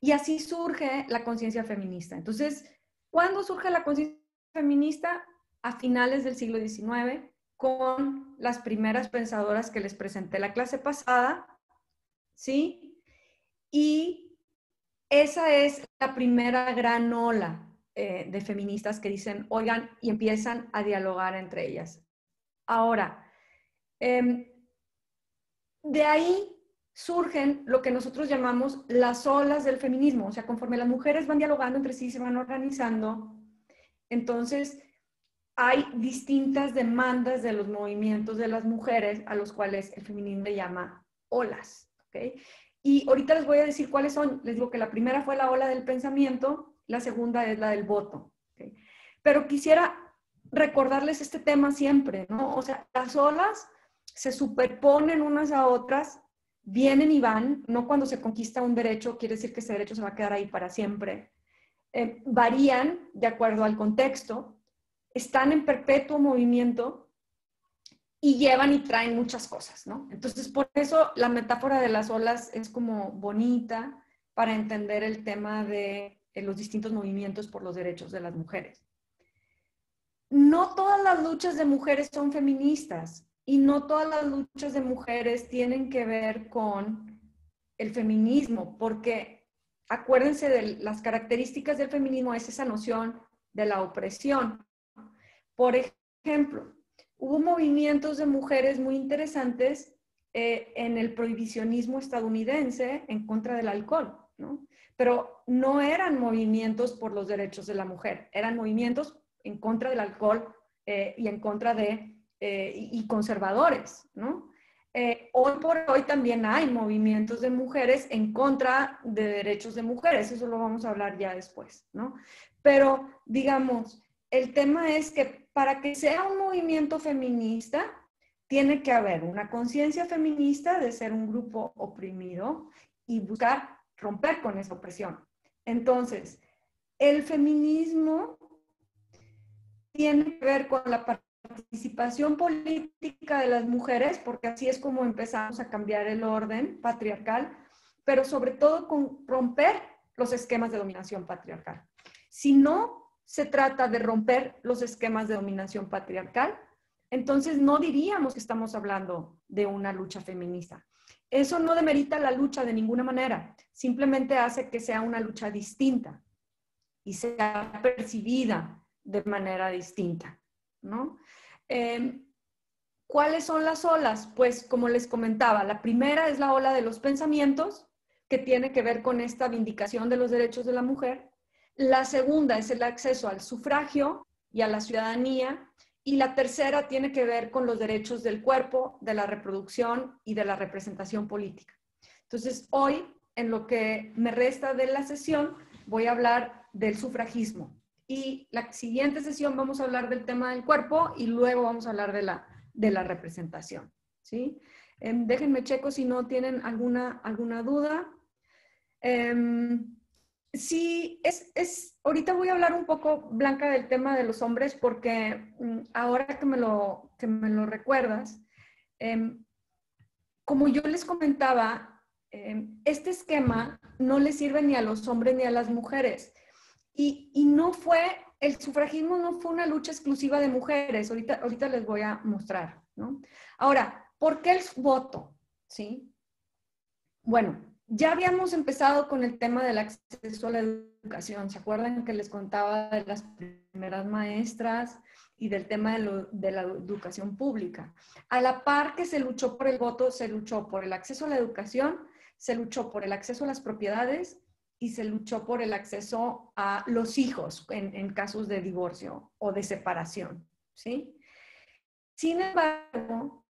Y así surge la conciencia feminista. Entonces, ¿cuándo surge la conciencia feminista? A finales del siglo diecinueve, con las primeras pensadoras que les presenté la clase pasada, ¿sí? Y esa es la primera gran ola eh, de feministas que dicen, oigan, y empiezan a dialogar entre ellas. Ahora, eh, de ahí surgen lo que nosotros llamamos las olas del feminismo. O sea, conforme las mujeres van dialogando entre sí, se van organizando, entonces hay distintas demandas de los movimientos de las mujeres a los cuales el feminismo le llama olas, ¿okay? Y ahorita les voy a decir cuáles son. Les digo que la primera fue la ola del pensamiento, la segunda es la del voto, ¿okay? Pero quisiera recordarles este tema siempre, ¿no? O sea, las olas se superponen unas a otras, vienen y van, no cuando se conquista un derecho, quiere decir que ese derecho se va a quedar ahí para siempre. Eh, varían de acuerdo al contexto, están en perpetuo movimiento y llevan y traen muchas cosas, ¿no? Entonces, por eso la metáfora de las olas es como bonita para entender el tema de eh, los distintos movimientos por los derechos de las mujeres. No todas las luchas de mujeres son feministas y no todas las luchas de mujeres tienen que ver con el feminismo, porque acuérdense de las características del feminismo, es esa noción de la opresión. Por ejemplo, hubo movimientos de mujeres muy interesantes eh, en el prohibicionismo estadounidense en contra del alcohol, ¿no? Pero no eran movimientos por los derechos de la mujer, eran movimientos en contra del alcohol eh, y en contra de, eh, y conservadores, ¿no? Eh, hoy por hoy también hay movimientos de mujeres en contra de derechos de mujeres, eso lo vamos a hablar ya después, ¿no? Pero, digamos, el tema es que para que sea un movimiento feminista, tiene que haber una conciencia feminista de ser un grupo oprimido y buscar romper con esa opresión. Entonces, el feminismo tiene que ver con la participación política de las mujeres, porque así es como empezamos a cambiar el orden patriarcal, pero sobre todo con romper los esquemas de dominación patriarcal. Si no se trata de romper los esquemas de dominación patriarcal, entonces no diríamos que estamos hablando de una lucha feminista. Eso no demerita la lucha de ninguna manera, simplemente hace que sea una lucha distinta y sea percibida de manera distinta, ¿no? Eh, ¿Cuáles son las olas? Pues, como les comentaba, la primera es la ola de los pensamientos, que tiene que ver con esta vindicación de los derechos de la mujer. La segunda es el acceso al sufragio y a la ciudadanía. Y la tercera tiene que ver con los derechos del cuerpo, de la reproducción y de la representación política. Entonces, hoy, en lo que me resta de la sesión, voy a hablar del sufragismo. Y la siguiente sesión vamos a hablar del tema del cuerpo y luego vamos a hablar de la, de la representación, ¿sí? Eh, déjenme checo si no tienen alguna, alguna duda. Eh, sí, es, es, ahorita voy a hablar un poco, Blanca, del tema de los hombres porque um, ahora que me lo, que me lo recuerdas, eh, como yo les comentaba, eh, este esquema no le sirve ni a los hombres ni a las mujeres. Y, y no fue, el sufragismo no fue una lucha exclusiva de mujeres, ahorita, ahorita les voy a mostrar, ¿no? Ahora, ¿por qué el voto? ¿Sí? Bueno, ya habíamos empezado con el tema del acceso a la educación, ¿se acuerdan que les contaba de las primeras maestras y del tema de, lo, de la educación pública? A la par que se luchó por el voto, se luchó por el acceso a la educación, se luchó por el acceso a las propiedades, y se luchó por el acceso a los hijos en, en casos de divorcio o de separación, ¿sí? Sin embargo,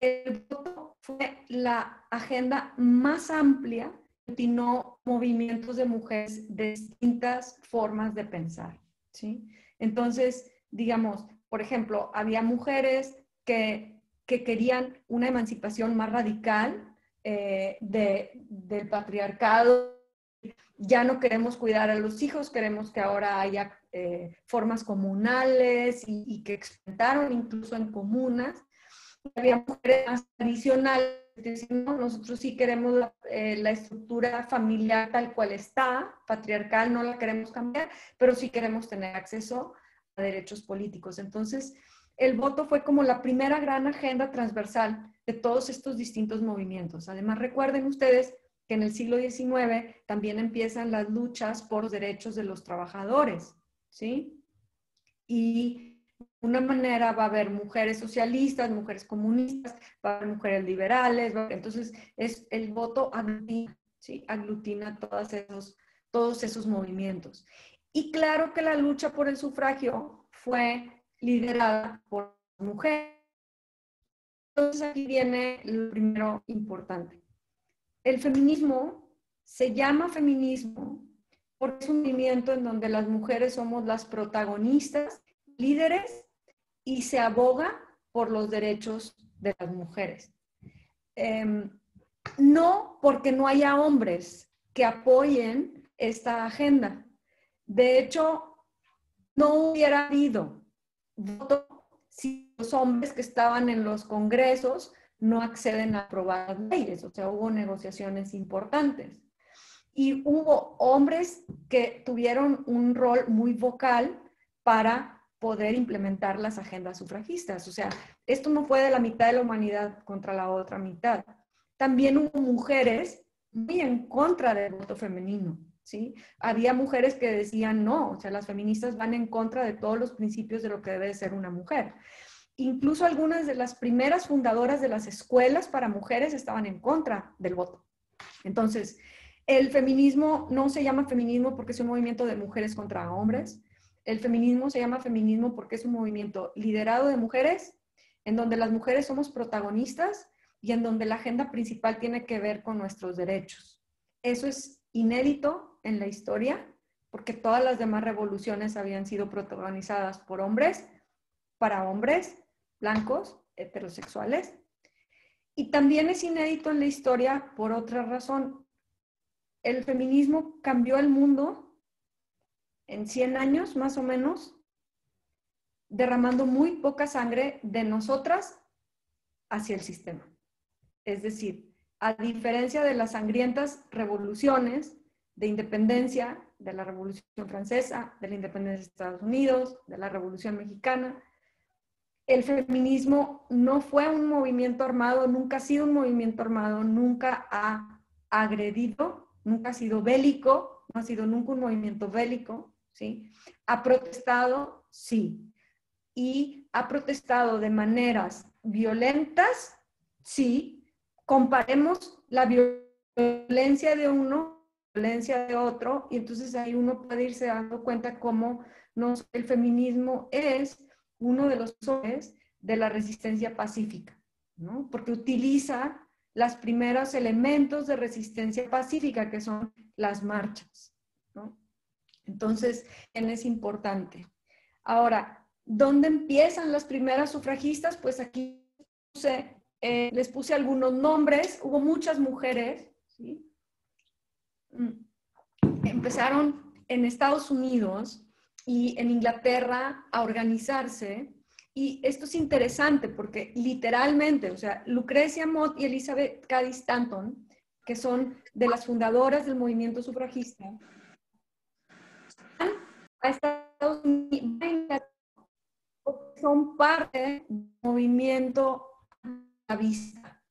el voto fue la agenda más amplia que continuó movimientos de mujeres de distintas formas de pensar, ¿sí? Entonces, digamos, por ejemplo, había mujeres que, que querían una emancipación más radical eh, de, del patriarcado. Ya no queremos cuidar a los hijos, queremos que ahora haya eh, formas comunales y, y que experimentaron incluso en comunas. Había mujeres más tradicionales que decían, no, nosotros sí queremos la, eh, la estructura familiar tal cual está, patriarcal, no la queremos cambiar, pero sí queremos tener acceso a derechos políticos. Entonces, el voto fue como la primera gran agenda transversal de todos estos distintos movimientos. Además, recuerden ustedes que en el siglo diecinueve también empiezan las luchas por los derechos de los trabajadores, ¿sí? Y de una manera va a haber mujeres socialistas, mujeres comunistas, va a haber mujeres liberales, va a haber, entonces es el voto aglutina, ¿sí? Aglutina todos esos, todos esos movimientos. Y claro que la lucha por el sufragio fue liderada por mujeres. Entonces aquí viene lo primero importante. El feminismo se llama feminismo porque es un movimiento en donde las mujeres somos las protagonistas, líderes y se aboga por los derechos de las mujeres. Eh, no porque no haya hombres que apoyen esta agenda. De hecho, no hubiera habido voto si los hombres que estaban en los congresos no acceden a aprobar leyes. O sea, hubo negociaciones importantes. Y hubo hombres que tuvieron un rol muy vocal para poder implementar las agendas sufragistas. O sea, esto no fue de la mitad de la humanidad contra la otra mitad. También hubo mujeres muy en contra del voto femenino, ¿sí? Había mujeres que decían no, o sea, las feministas van en contra de todos los principios de lo que debe ser una mujer. Incluso algunas de las primeras fundadoras de las escuelas para mujeres estaban en contra del voto. Entonces, el feminismo no se llama feminismo porque es un movimiento de mujeres contra hombres. El feminismo se llama feminismo porque es un movimiento liderado de mujeres, en donde las mujeres somos protagonistas y en donde la agenda principal tiene que ver con nuestros derechos. Eso es inédito en la historia, porque todas las demás revoluciones habían sido protagonizadas por hombres, para hombres, blancos, heterosexuales. Y también es inédito en la historia por otra razón. El feminismo cambió el mundo en cien años, más o menos, derramando muy poca sangre de nosotras hacia el sistema. Es decir, a diferencia de las sangrientas revoluciones de independencia, de la Revolución Francesa, de la independencia de Estados Unidos, de la Revolución Mexicana, el feminismo no fue un movimiento armado, nunca ha sido un movimiento armado, nunca ha agredido, nunca ha sido bélico, no ha sido nunca un movimiento bélico, ¿sí? Ha protestado, sí. Y ha protestado de maneras violentas, sí. Comparemos la violencia de uno, la violencia de otro, y entonces ahí uno puede irse dando cuenta cómo no, el feminismo es uno de los soles de la resistencia pacífica, ¿no? Porque utiliza los primeros elementos de resistencia pacífica, que son las marchas, ¿no? Entonces, es importante. Ahora, ¿dónde empiezan las primeras sufragistas? Pues aquí puse, eh, les puse algunos nombres. Hubo muchas mujeres, ¿sí? Empezaron en Estados Unidos y en Inglaterra a organizarse. Y esto es interesante porque literalmente, o sea, Lucrecia Mott y Elizabeth Cady Stanton, que son de las fundadoras del movimiento sufragista, a Estados Unidos son parte del movimiento antiesclavista.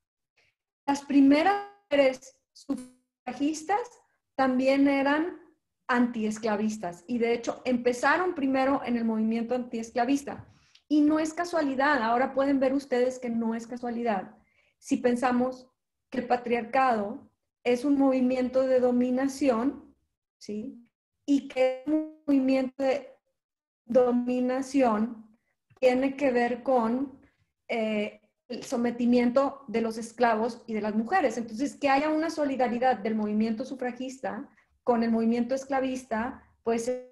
Las primeras mujeres sufragistas también eran antiesclavistas y de hecho empezaron primero en el movimiento antiesclavista. Y no es casualidad, ahora pueden ver ustedes que no es casualidad. Si pensamos que el patriarcado es un movimiento de dominación, ¿sí? Y que un movimiento de dominación tiene que ver con eh, el sometimiento de los esclavos y de las mujeres. Entonces, que haya una solidaridad del movimiento sufragista con el movimiento esclavista, pues es,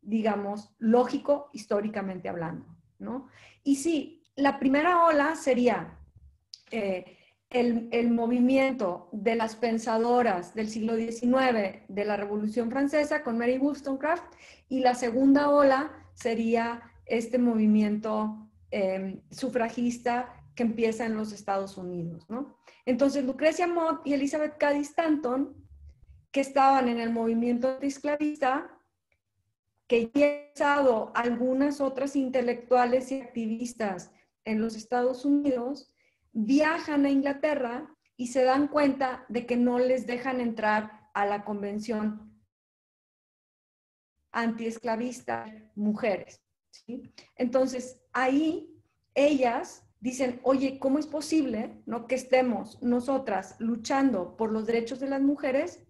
digamos, lógico históricamente hablando, ¿no? Y sí, la primera ola sería eh, el, el movimiento de las pensadoras del siglo diecinueve de la Revolución Francesa con Mary Wollstonecraft, y la segunda ola sería este movimiento eh, sufragista que empieza en los Estados Unidos, ¿no? Entonces, Lucrecia Mott y Elizabeth Cady Stanton, que estaban en el movimiento esclavista, que ya han pasado algunas otras intelectuales y activistas en los Estados Unidos, viajan a Inglaterra y se dan cuenta de que no les dejan entrar a la convención antiesclavista mujeres, ¿sí? Entonces, ahí ellas dicen, oye, ¿cómo es posible, ¿no?, que estemos nosotras luchando por los derechos de las mujeres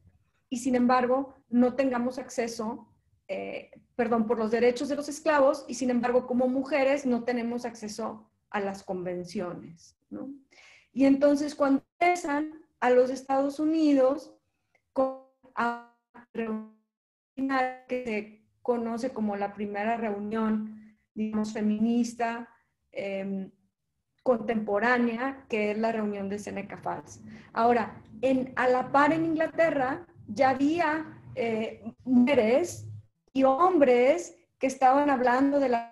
y sin embargo no tengamos acceso Eh, perdón, por los derechos de los esclavos y sin embargo como mujeres no tenemos acceso a las convenciones, ¿no? Y entonces cuando regresan a los Estados Unidos con a reunión que se conoce como la primera reunión digamos, feminista eh, contemporánea, que es la reunión de Seneca Falls. Ahora, en, a la par en Inglaterra ya había eh, mujeres y hombres que estaban hablando de la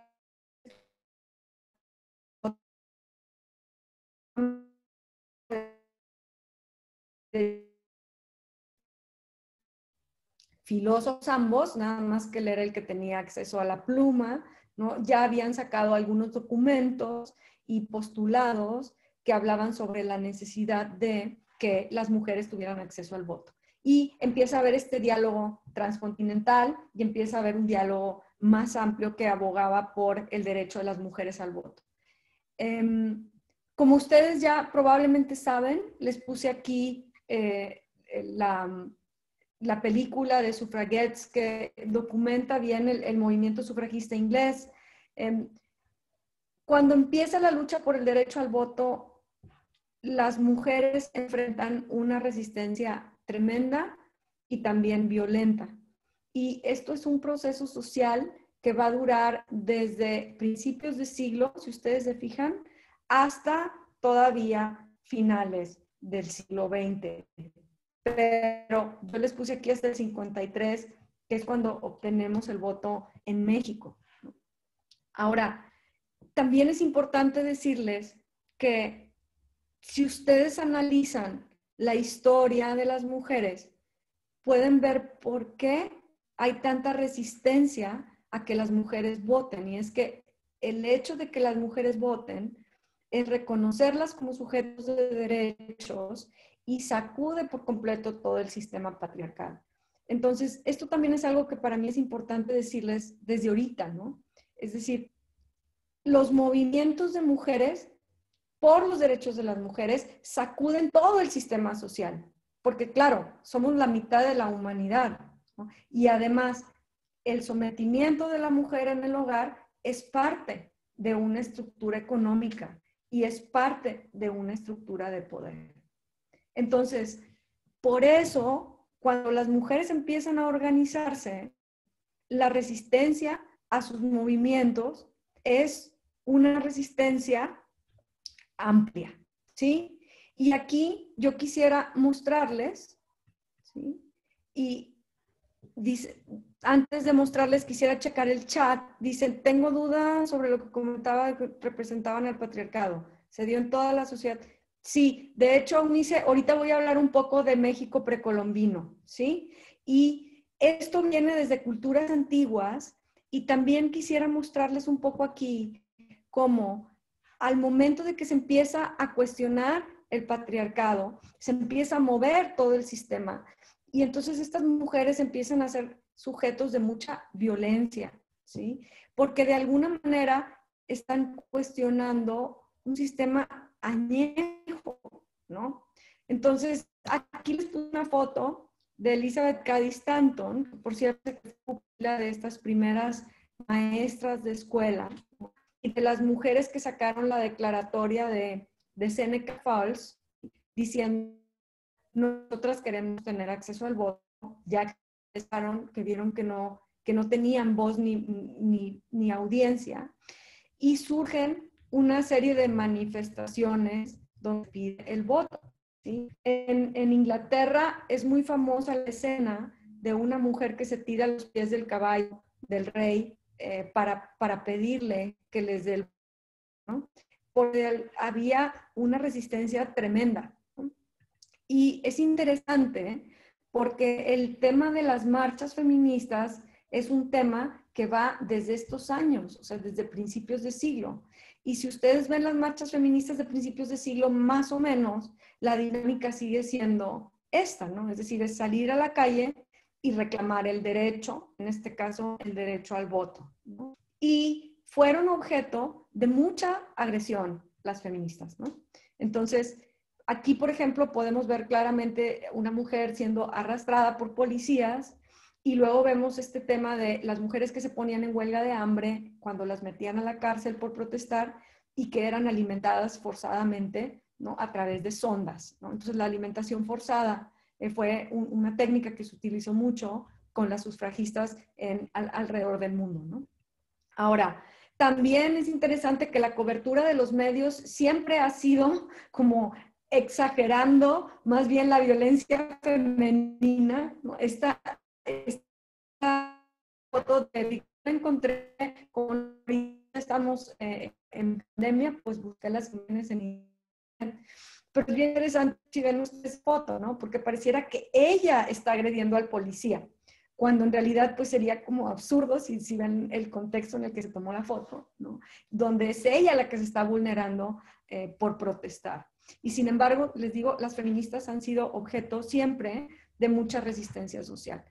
filósofos ambos, nada más que él era el que tenía acceso a la pluma, ¿no? Ya habían sacado algunos documentos y postulados que hablaban sobre la necesidad de que las mujeres tuvieran acceso al voto. Y empieza a haber este diálogo transcontinental y empieza a haber un diálogo más amplio que abogaba por el derecho de las mujeres al voto. Eh, como ustedes ya probablemente saben, les puse aquí eh, la... la película de Suffragettes que documenta bien el, el movimiento sufragista inglés. Eh, cuando empieza la lucha por el derecho al voto, las mujeres enfrentan una resistencia tremenda y también violenta. Y esto es un proceso social que va a durar desde principios de siglo, si ustedes se fijan, hasta todavía finales del siglo veinte. Pero yo les puse aquí hasta el cincuenta y tres, que es cuando obtenemos el voto en México. Ahora, también es importante decirles que si ustedes analizan la historia de las mujeres, pueden ver por qué hay tanta resistencia a que las mujeres voten. Y es que el hecho de que las mujeres voten es reconocerlas como sujetos de derechos y sacude por completo todo el sistema patriarcal. Entonces, esto también es algo que para mí es importante decirles desde ahorita, ¿no? Es decir, los movimientos de mujeres por los derechos de las mujeres sacuden todo el sistema social, porque claro, somos la mitad de la humanidad, ¿no? Y además, el sometimiento de la mujer en el hogar es parte de una estructura económica y es parte de una estructura de poder. Entonces, por eso, cuando las mujeres empiezan a organizarse, la resistencia a sus movimientos es una resistencia amplia, ¿sí? Y aquí yo quisiera mostrarles, ¿sí? Y dice, antes de mostrarles, quisiera checar el chat. Dicen, tengo dudas sobre lo que comentaba que representaban el patriarcado. Se dio en toda la sociedad. Sí, de hecho, Unice, ahorita voy a hablar un poco de México precolombino, ¿sí? Y esto viene desde culturas antiguas y también quisiera mostrarles un poco aquí cómo al momento de que se empieza a cuestionar el patriarcado, se empieza a mover todo el sistema y entonces estas mujeres empiezan a ser sujetos de mucha violencia, ¿sí? Porque de alguna manera están cuestionando un sistema añejo, ¿no? Entonces, aquí les puse una foto de Elizabeth Cady Stanton, que por cierto es una de estas primeras maestras de escuela, y de las mujeres que sacaron la declaratoria de, de Seneca Falls, diciendo, nosotras queremos tener acceso al voto, ya que vieron que no, que no tenían voz ni, ni, ni audiencia, y surgen una serie de manifestaciones donde pide el voto, ¿sí? En, en Inglaterra es muy famosa la escena de una mujer que se tira a los pies del caballo del rey eh, para, para pedirle que les dé el voto, ¿no? Porque el, había una resistencia tremenda, ¿no? Y es interesante porque el tema de las marchas feministas es un tema que va desde estos años, o sea, desde principios de siglo. Y si ustedes ven las marchas feministas de principios de siglo, más o menos, la dinámica sigue siendo esta, ¿no? Es decir, es salir a la calle y reclamar el derecho, en este caso, el derecho al voto, ¿no? Y fueron objeto de mucha agresión las feministas, ¿no? Entonces, aquí, por ejemplo, podemos ver claramente una mujer siendo arrastrada por policías y luego vemos este tema de las mujeres que se ponían en huelga de hambre cuando las metían a la cárcel por protestar y que eran alimentadas forzadamente, ¿no? A través de sondas, ¿no? Entonces la alimentación forzada eh, fue un, una técnica que se utilizó mucho con las sufragistas en, al, alrededor del mundo, ¿no? Ahora, También es interesante que la cobertura de los medios siempre ha sido como exagerando más bien la violencia femenina, ¿no? Esta, esta foto que encontré con estamos eh, en pandemia, pues busqué las imágenes en internet. Pero es bien interesante si ven ustedes foto, ¿no? Porque pareciera que ella está agrediendo al policía, cuando en realidad pues sería como absurdo si, si ven el contexto en el que se tomó la foto, ¿no? Donde es ella la que se está vulnerando eh, por protestar. Y sin embargo, les digo, las feministas han sido objeto siempre de mucha resistencia social.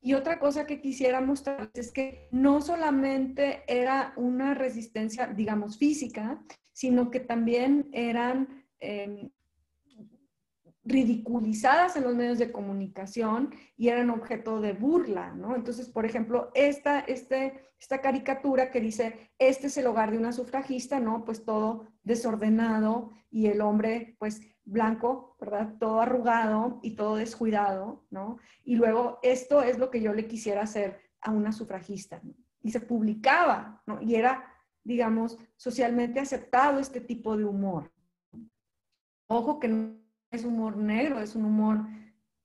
Y otra cosa que quisiera mostrarles es que no solamente era una resistencia, digamos, física, sino que también eran eh, ridiculizadas en los medios de comunicación y eran objeto de burla, ¿no? Entonces, por ejemplo, esta, este, esta caricatura que dice, este es el hogar de una sufragista, ¿no? Pues todo desordenado y el hombre, pues, blanco, ¿verdad? Todo arrugado y todo descuidado, ¿no? Y luego, esto es lo que yo le quisiera hacer a una sufragista, ¿no? Y se publicaba, ¿no? Y era, digamos, socialmente aceptado este tipo de humor. Ojo que no es humor negro, es un humor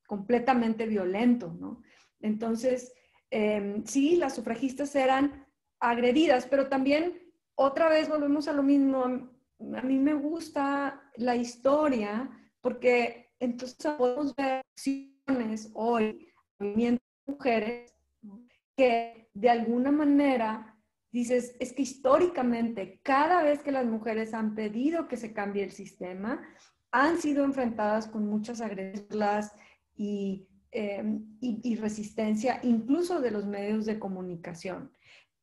completamente violento, ¿no? Entonces, eh, sí, las sufragistas eran agredidas, pero también, otra vez, volvemos a lo mismo. A mí me gusta la historia porque entonces podemos ver acciones hoy, movimientos de mujeres, que de alguna manera dices, es que históricamente cada vez que las mujeres han pedido que se cambie el sistema, han sido enfrentadas con muchas agresiones y, eh, y, y resistencia, incluso de los medios de comunicación.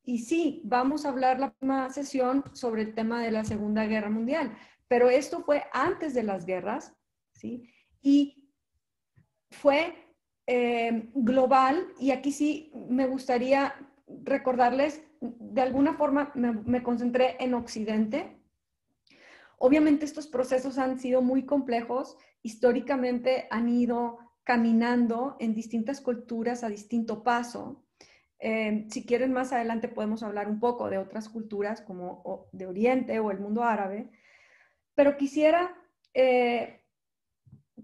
Y sí, vamos a hablar la próxima sesión sobre el tema de la Segunda Guerra Mundial, pero esto fue antes de las guerras, ¿sí? Y fue eh, global, y aquí sí me gustaría recordarles, de alguna forma me, me concentré en Occidente. Obviamente estos procesos han sido muy complejos, históricamente han ido caminando en distintas culturas a distinto paso. Eh, si quieren, más adelante podemos hablar un poco de otras culturas como o, de Oriente o el mundo árabe, pero quisiera eh,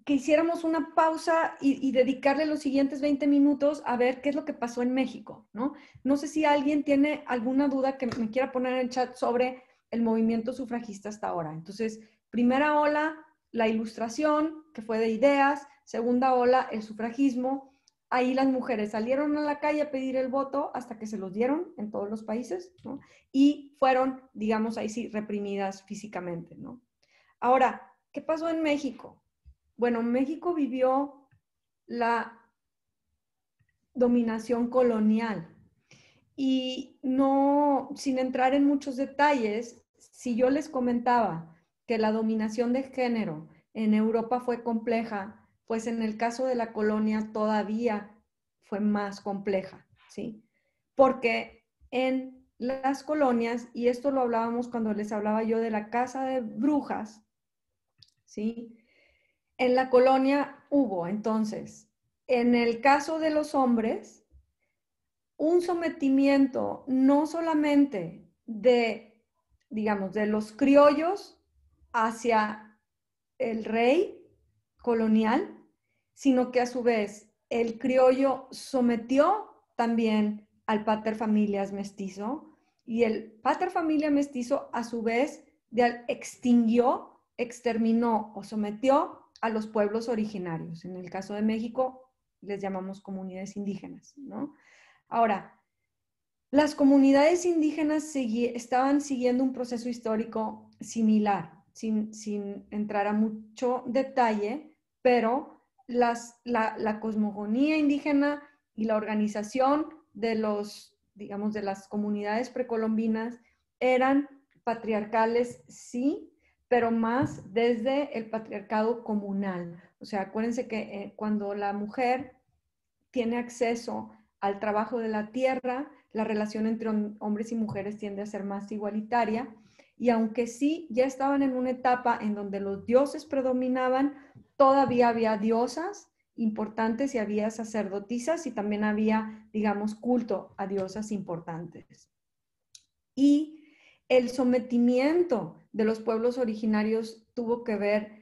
que hiciéramos una pausa y, y dedicarle los siguientes veinte minutos a ver qué es lo que pasó en México, ¿no? No sé si alguien tiene alguna duda que me quiera poner en el chat sobre el movimiento sufragista hasta ahora. Entonces, primera ola, la ilustración, que fue de ideas; segunda ola, el sufragismo. Ahí las mujeres salieron a la calle a pedir el voto hasta que se los dieron en todos los países, ¿no? Y fueron, digamos, ahí sí, reprimidas físicamente, ¿no? Ahora, ¿qué pasó en México? Bueno, México vivió la dominación colonial. Y no, sin entrar en muchos detalles, si yo les comentaba que la dominación de género en Europa fue compleja, pues en el caso de la colonia todavía fue más compleja, ¿sí? Porque en las colonias, y esto lo hablábamos cuando les hablaba yo de la casa de brujas, ¿sí? En la colonia hubo, entonces, en el caso de los hombres, un sometimiento no solamente de, digamos, de los criollos hacia el rey colonial, sino que a su vez el criollo sometió también al paterfamilias mestizo, y el paterfamilias mestizo a su vez de, extinguió, exterminó o sometió a los pueblos originarios. En el caso de México les llamamos comunidades indígenas, ¿no? Ahora, las comunidades indígenas segui, estaban siguiendo un proceso histórico similar, sin, sin entrar a mucho detalle, pero las, la, la cosmogonía indígena y la organización de los, digamos, de las comunidades precolombinas eran patriarcales, sí, pero más desde el patriarcado comunal. O sea, acuérdense que eh, cuando la mujer tiene acceso al trabajo de la tierra, la relación entre hom- hombres y mujeres tiende a ser más igualitaria. Y aunque sí, ya estaban en una etapa en donde los dioses predominaban, todavía había diosas importantes y había sacerdotisas, y también había, digamos, culto a diosas importantes. Y el sometimiento de los pueblos originarios tuvo que ver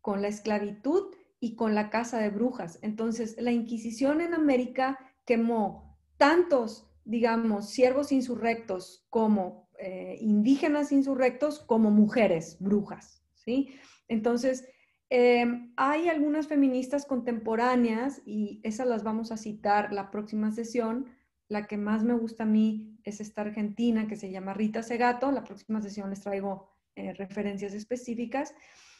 con la esclavitud y con la caza de brujas. Entonces, la Inquisición en América quemó tantos, digamos, siervos insurrectos como eh, indígenas insurrectos como mujeres brujas, ¿sí? Entonces, eh, hay algunas feministas contemporáneas, y esas las vamos a citar la próxima sesión. La que más me gusta a mí es esta argentina que se llama Rita Segato. La próxima sesión les traigo eh, referencias específicas,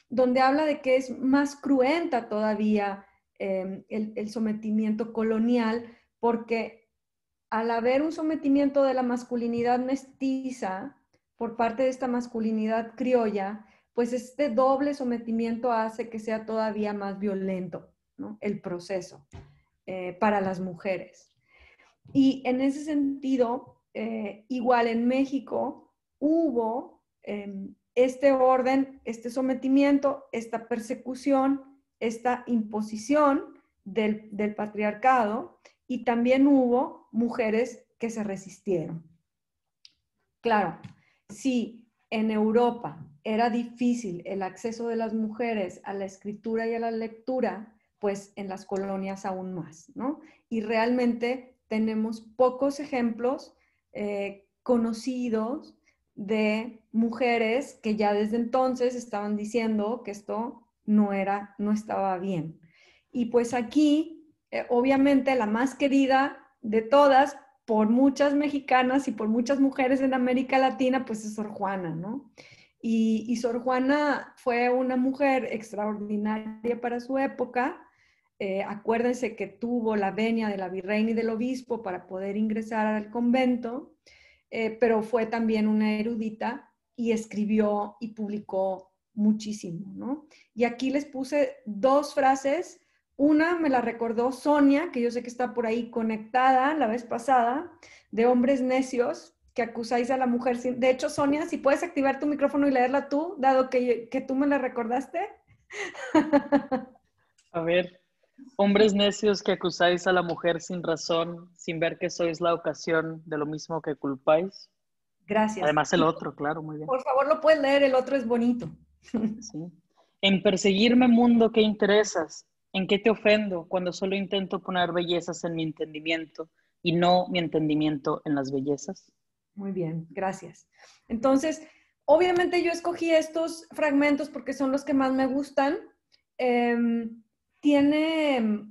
donde habla de que es más cruenta todavía eh, el, el sometimiento colonial, porque al haber un sometimiento de la masculinidad mestiza por parte de esta masculinidad criolla, pues este doble sometimiento hace que sea todavía más violento, ¿no?, el proceso eh, para las mujeres. Y en ese sentido, eh, igual en México hubo eh, este orden, este sometimiento, esta persecución, esta imposición del, del patriarcado, y también hubo mujeres que se resistieron. Claro, si en Europa era difícil el acceso de las mujeres a la escritura y a la lectura, pues en las colonias aún más, ¿no? Y realmente tenemos pocos ejemplos eh, conocidos de mujeres que ya desde entonces estaban diciendo que esto no era, no estaba bien. Y pues aquí, eh, obviamente, la más querida de todas por muchas mexicanas y por muchas mujeres en América Latina, pues es Sor Juana, ¿no? Y, y Sor Juana fue una mujer extraordinaria para su época. Eh, acuérdense que tuvo la venia de la virreina y del obispo para poder ingresar al convento, eh, pero fue también una erudita y escribió y publicó muchísimo, ¿no? Y aquí les puse dos frases. Una me la recordó Sonia, que yo sé que está por ahí conectada la vez pasada, de hombres necios que acusáis a la mujer. Sin... De hecho, Sonia, si puedes activar tu micrófono y leerla tú, dado que, que tú me la recordaste. A ver. Hombres necios que acusáis a la mujer sin razón, sin ver que sois la ocasión de lo mismo que culpáis. Gracias. Además el otro, claro, muy bien. Por favor, lo puedes leer, el otro es bonito. Sí. En perseguirme, mundo, ¿qué interesas? ¿En qué te ofendo cuando solo intento poner bellezas en mi entendimiento y no mi entendimiento en las bellezas? Muy bien, gracias. Entonces, obviamente yo escogí estos fragmentos porque son los que más me gustan. Eh, Tiene,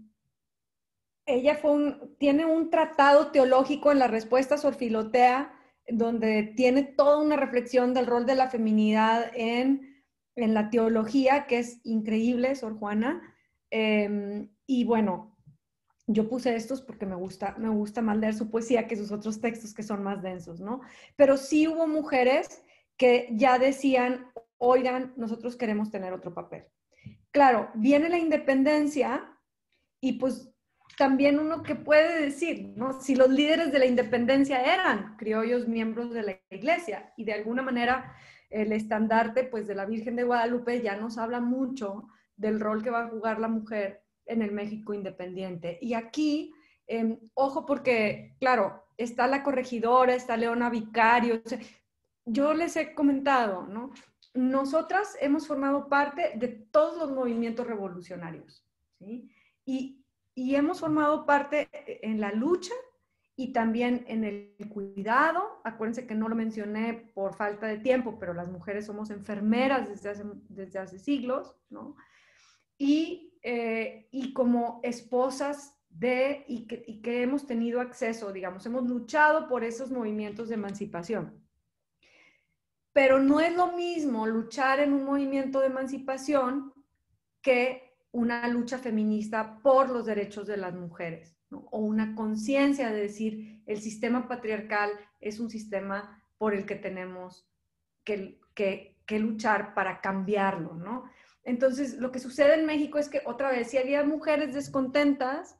ella fue un, tiene un tratado teológico en la respuesta a Sor Filotea, donde tiene toda una reflexión del rol de la feminidad en, en la teología, que es increíble, Sor Juana. Eh, y bueno, yo puse estos porque me gusta, me gusta más leer su poesía que sus otros textos que son más densos, ¿no? Pero sí hubo mujeres que ya decían, oigan, nosotros queremos tener otro papel. Claro, viene la independencia y pues también uno que puede decir, ¿no? Si los líderes de la independencia eran criollos miembros de la iglesia, y de alguna manera el estandarte pues de la Virgen de Guadalupe ya nos habla mucho del rol que va a jugar la mujer en el México independiente. Y aquí, eh, ojo porque, claro, está la corregidora, está Leona Vicario. O sea, yo les he comentado, ¿no? Nosotras hemos formado parte de todos los movimientos revolucionarios, ¿sí? Y, y hemos formado parte en la lucha y también en el cuidado. Acuérdense que no lo mencioné por falta de tiempo, pero las mujeres somos enfermeras desde hace, desde hace siglos, ¿no? Y, eh, y como esposas de, y que, y que hemos tenido acceso, digamos, hemos luchado por esos movimientos de emancipación. Pero no es lo mismo luchar en un movimiento de emancipación que una lucha feminista por los derechos de las mujeres, ¿no? O una conciencia de decir, el sistema patriarcal es un sistema por el que tenemos que, que, que luchar para cambiarlo, ¿no? Entonces, lo que sucede en México es que, otra vez, si había mujeres descontentas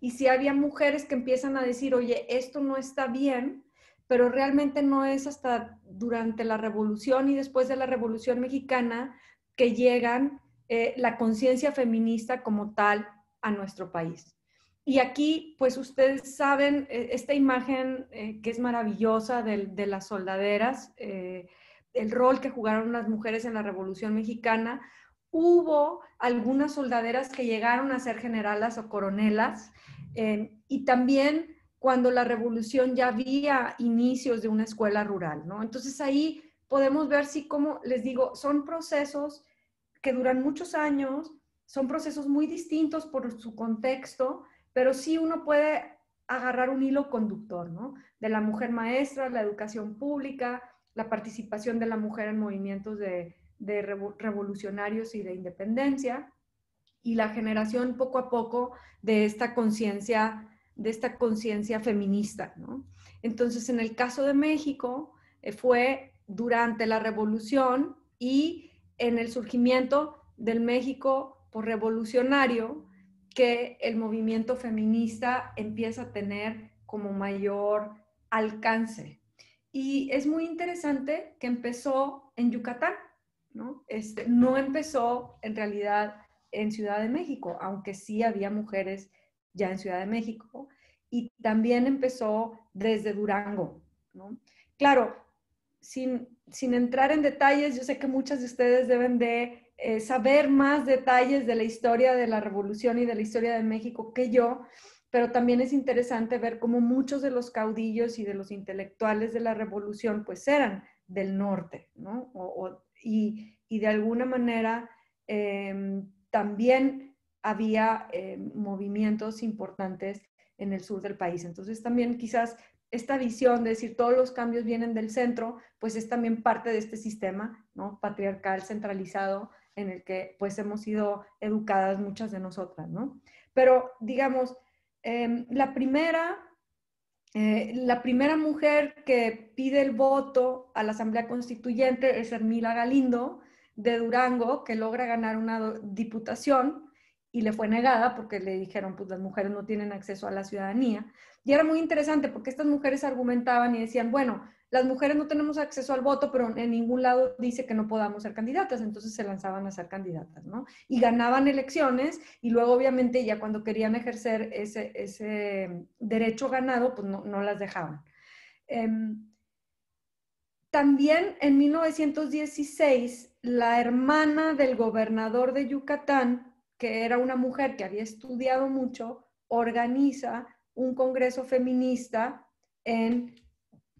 y si había mujeres que empiezan a decir, oye, esto no está bien, pero realmente no es hasta durante la Revolución y después de la Revolución Mexicana que llegan eh, la conciencia feminista como tal a nuestro país. Y aquí, pues ustedes saben, eh, esta imagen eh, que es maravillosa de, de las soldaderas, eh, el rol que jugaron las mujeres en la Revolución Mexicana. Hubo algunas soldaderas que llegaron a ser generalas o coronelas, eh, y también cuando la revolución ya había inicios de una escuela rural, ¿no? Entonces ahí podemos ver, sí, como les digo, son procesos que duran muchos años, son procesos muy distintos por su contexto, pero sí uno puede agarrar un hilo conductor, ¿no? De la mujer maestra, la educación pública, la participación de la mujer en movimientos de... de revolucionarios y de independencia, y la generación poco a poco de esta conciencia, de esta conciencia feminista, ¿no? Entonces, en el caso de México, eh, fue durante la revolución y en el surgimiento del México posrevolucionario que el movimiento feminista empieza a tener como mayor alcance. Y es muy interesante que empezó en Yucatán, ¿no? Este, no empezó en realidad en Ciudad de México, aunque sí había mujeres ya en Ciudad de México, y también empezó desde Durango, ¿no? Claro, sin, sin entrar en detalles, yo sé que muchas de ustedes deben de eh, saber más detalles de la historia de la Revolución y de la historia de México que yo, pero también es interesante ver cómo muchos de los caudillos y de los intelectuales de la Revolución pues eran del norte, ¿no? O, o, Y, y de alguna manera eh, también había eh, movimientos importantes en el sur del país. Entonces también quizás esta visión de decir todos los cambios vienen del centro, pues es también parte de este sistema, ¿no? Patriarcal, centralizado, en el que pues hemos sido educadas muchas de nosotras, ¿no? Pero digamos, eh, la primera... Eh, la primera mujer que pide el voto a la Asamblea Constituyente es Hermila Galindo, de Durango, que logra ganar una diputación y le fue negada porque le dijeron, pues las mujeres no tienen acceso a la ciudadanía. Y era muy interesante porque estas mujeres argumentaban y decían, bueno, las mujeres no tenemos acceso al voto, pero en ningún lado dice que no podamos ser candidatas, entonces se lanzaban a ser candidatas, ¿no? Y ganaban elecciones y luego obviamente ya cuando querían ejercer ese, ese derecho ganado, pues no, no las dejaban. Eh, también en mil novecientos dieciséis, la hermana del gobernador de Yucatán, que era una mujer que había estudiado mucho, organiza un congreso feminista en,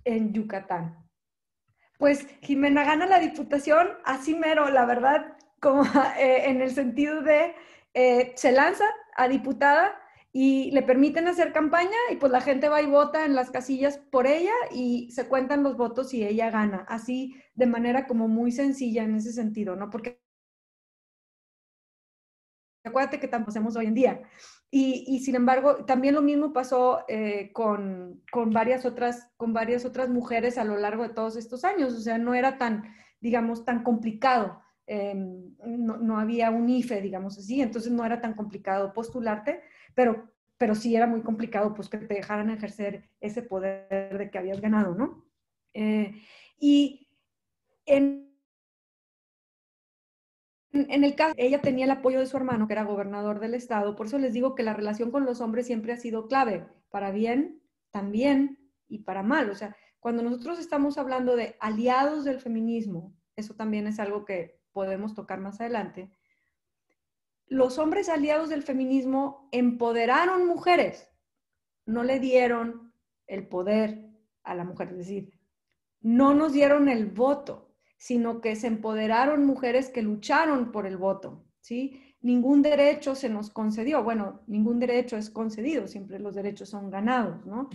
en Yucatán. Pues Jimena gana la diputación, así mero, la verdad, como eh, en el sentido de eh, se lanza a diputada y le permiten hacer campaña y pues la gente va y vota en las casillas por ella y se cuentan los votos y ella gana, así de manera como muy sencilla en ese sentido, ¿no? Porque acuérdate que tampoco hacemos hoy en día. Y, y sin embargo, también lo mismo pasó eh, con, con, varias otras, con varias otras mujeres a lo largo de todos estos años. O sea, no era tan, digamos, tan complicado. Eh, no, no había un I F E, digamos así. Entonces no era tan complicado postularte, pero, pero sí era muy complicado pues, que te dejaran ejercer ese poder de que habías ganado, ¿no? Eh, y en... En el caso, ella tenía el apoyo de su hermano, que era gobernador del estado. Por eso les digo que la relación con los hombres siempre ha sido clave, para bien, también, y para mal. O sea, cuando nosotros estamos hablando de aliados del feminismo, eso también es algo que podemos tocar más adelante, los hombres aliados del feminismo empoderaron mujeres, no le dieron el poder a la mujer, es decir, no nos dieron el voto, sino que se empoderaron mujeres que lucharon por el voto, ¿sí? Ningún derecho se nos concedió. Bueno, ningún derecho es concedido, siempre los derechos son ganados, ¿no?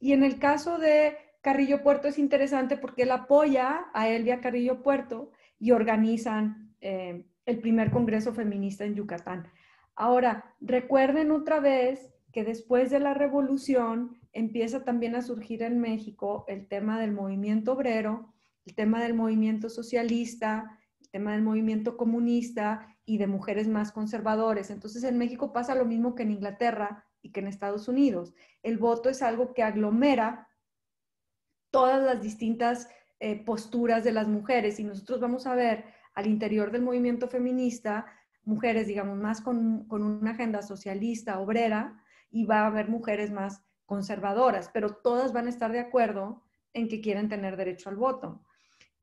Y en el caso de Carrillo Puerto es interesante porque él apoya a Elvia Carrillo Puerto y organizan eh, el primer Congreso Feminista en Yucatán. Ahora, recuerden otra vez que después de la Revolución empieza también a surgir en México el tema del movimiento obrero, el tema del movimiento socialista, el tema del movimiento comunista y de mujeres más conservadores. Entonces en México pasa lo mismo que en Inglaterra y que en Estados Unidos. El voto es algo que aglomera todas las distintas eh, posturas de las mujeres y nosotros vamos a ver al interior del movimiento feminista mujeres, digamos, más con, con una agenda socialista, obrera, y va a haber mujeres más conservadoras, pero todas van a estar de acuerdo en que quieren tener derecho al voto.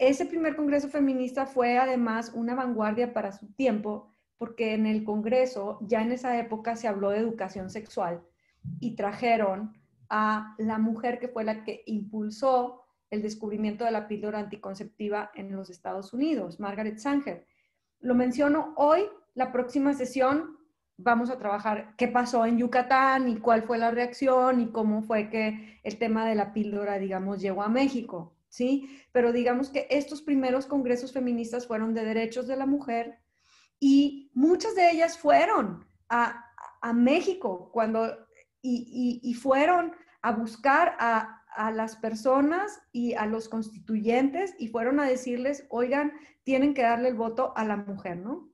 Ese primer Congreso Feminista fue además una vanguardia para su tiempo, porque en el Congreso, ya en esa época, se habló de educación sexual y trajeron a la mujer que fue la que impulsó el descubrimiento de la píldora anticonceptiva en los Estados Unidos, Margaret Sanger. Lo menciono hoy, la próxima sesión vamos a trabajar qué pasó en Yucatán y cuál fue la reacción y cómo fue que el tema de la píldora, digamos, llegó a México. ¿Sí? Pero digamos que estos primeros congresos feministas fueron de derechos de la mujer y muchas de ellas fueron a, a México cuando, y, y, y fueron a buscar a, a las personas y a los constituyentes y fueron a decirles, oigan, tienen que darle el voto a la mujer, ¿no?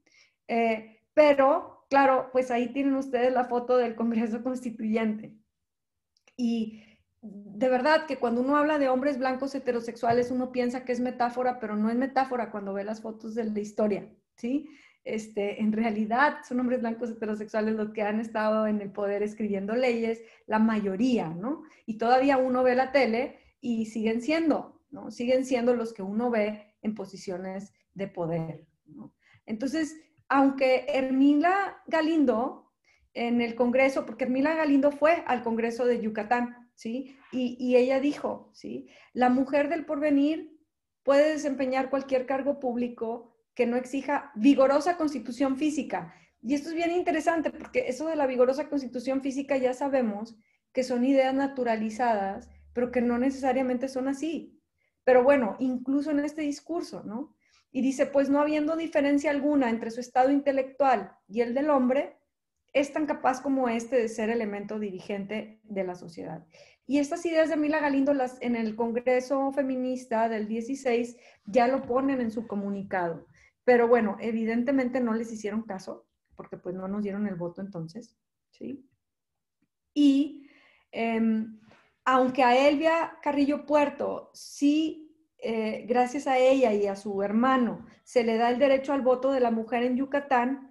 Eh, pero, claro, pues ahí tienen ustedes la foto del Congreso Constituyente. Y de verdad que cuando uno habla de hombres blancos heterosexuales, uno piensa que es metáfora, pero no es metáfora cuando ve las fotos de la historia, ¿sí? Este, en realidad son hombres blancos heterosexuales los que han estado en el poder escribiendo leyes, la mayoría, ¿no? Y todavía uno ve la tele y siguen siendo, ¿no? Siguen siendo los que uno ve en posiciones de poder, ¿no? Entonces, aunque Hermila Galindo en el Congreso, porque Hermila Galindo fue al Congreso de Yucatán, ¿sí? Y, y ella dijo, ¿sí? La mujer del porvenir puede desempeñar cualquier cargo público que no exija vigorosa constitución física. Y esto es bien interesante porque eso de la vigorosa constitución física ya sabemos que son ideas naturalizadas, pero que no necesariamente son así. Pero bueno, incluso en este discurso, ¿no? Y dice, pues no habiendo diferencia alguna entre su estado intelectual y el del hombre, es tan capaz como este de ser elemento dirigente de la sociedad. Y estas ideas de Hermila Galindo las, en el Congreso Feminista del dieciséis ya lo ponen en su comunicado. Pero bueno, evidentemente no les hicieron caso, porque pues no nos dieron el voto entonces, ¿sí? Y eh, aunque a Elvia Carrillo Puerto sí, eh, gracias a ella y a su hermano, se le da el derecho al voto de la mujer en Yucatán,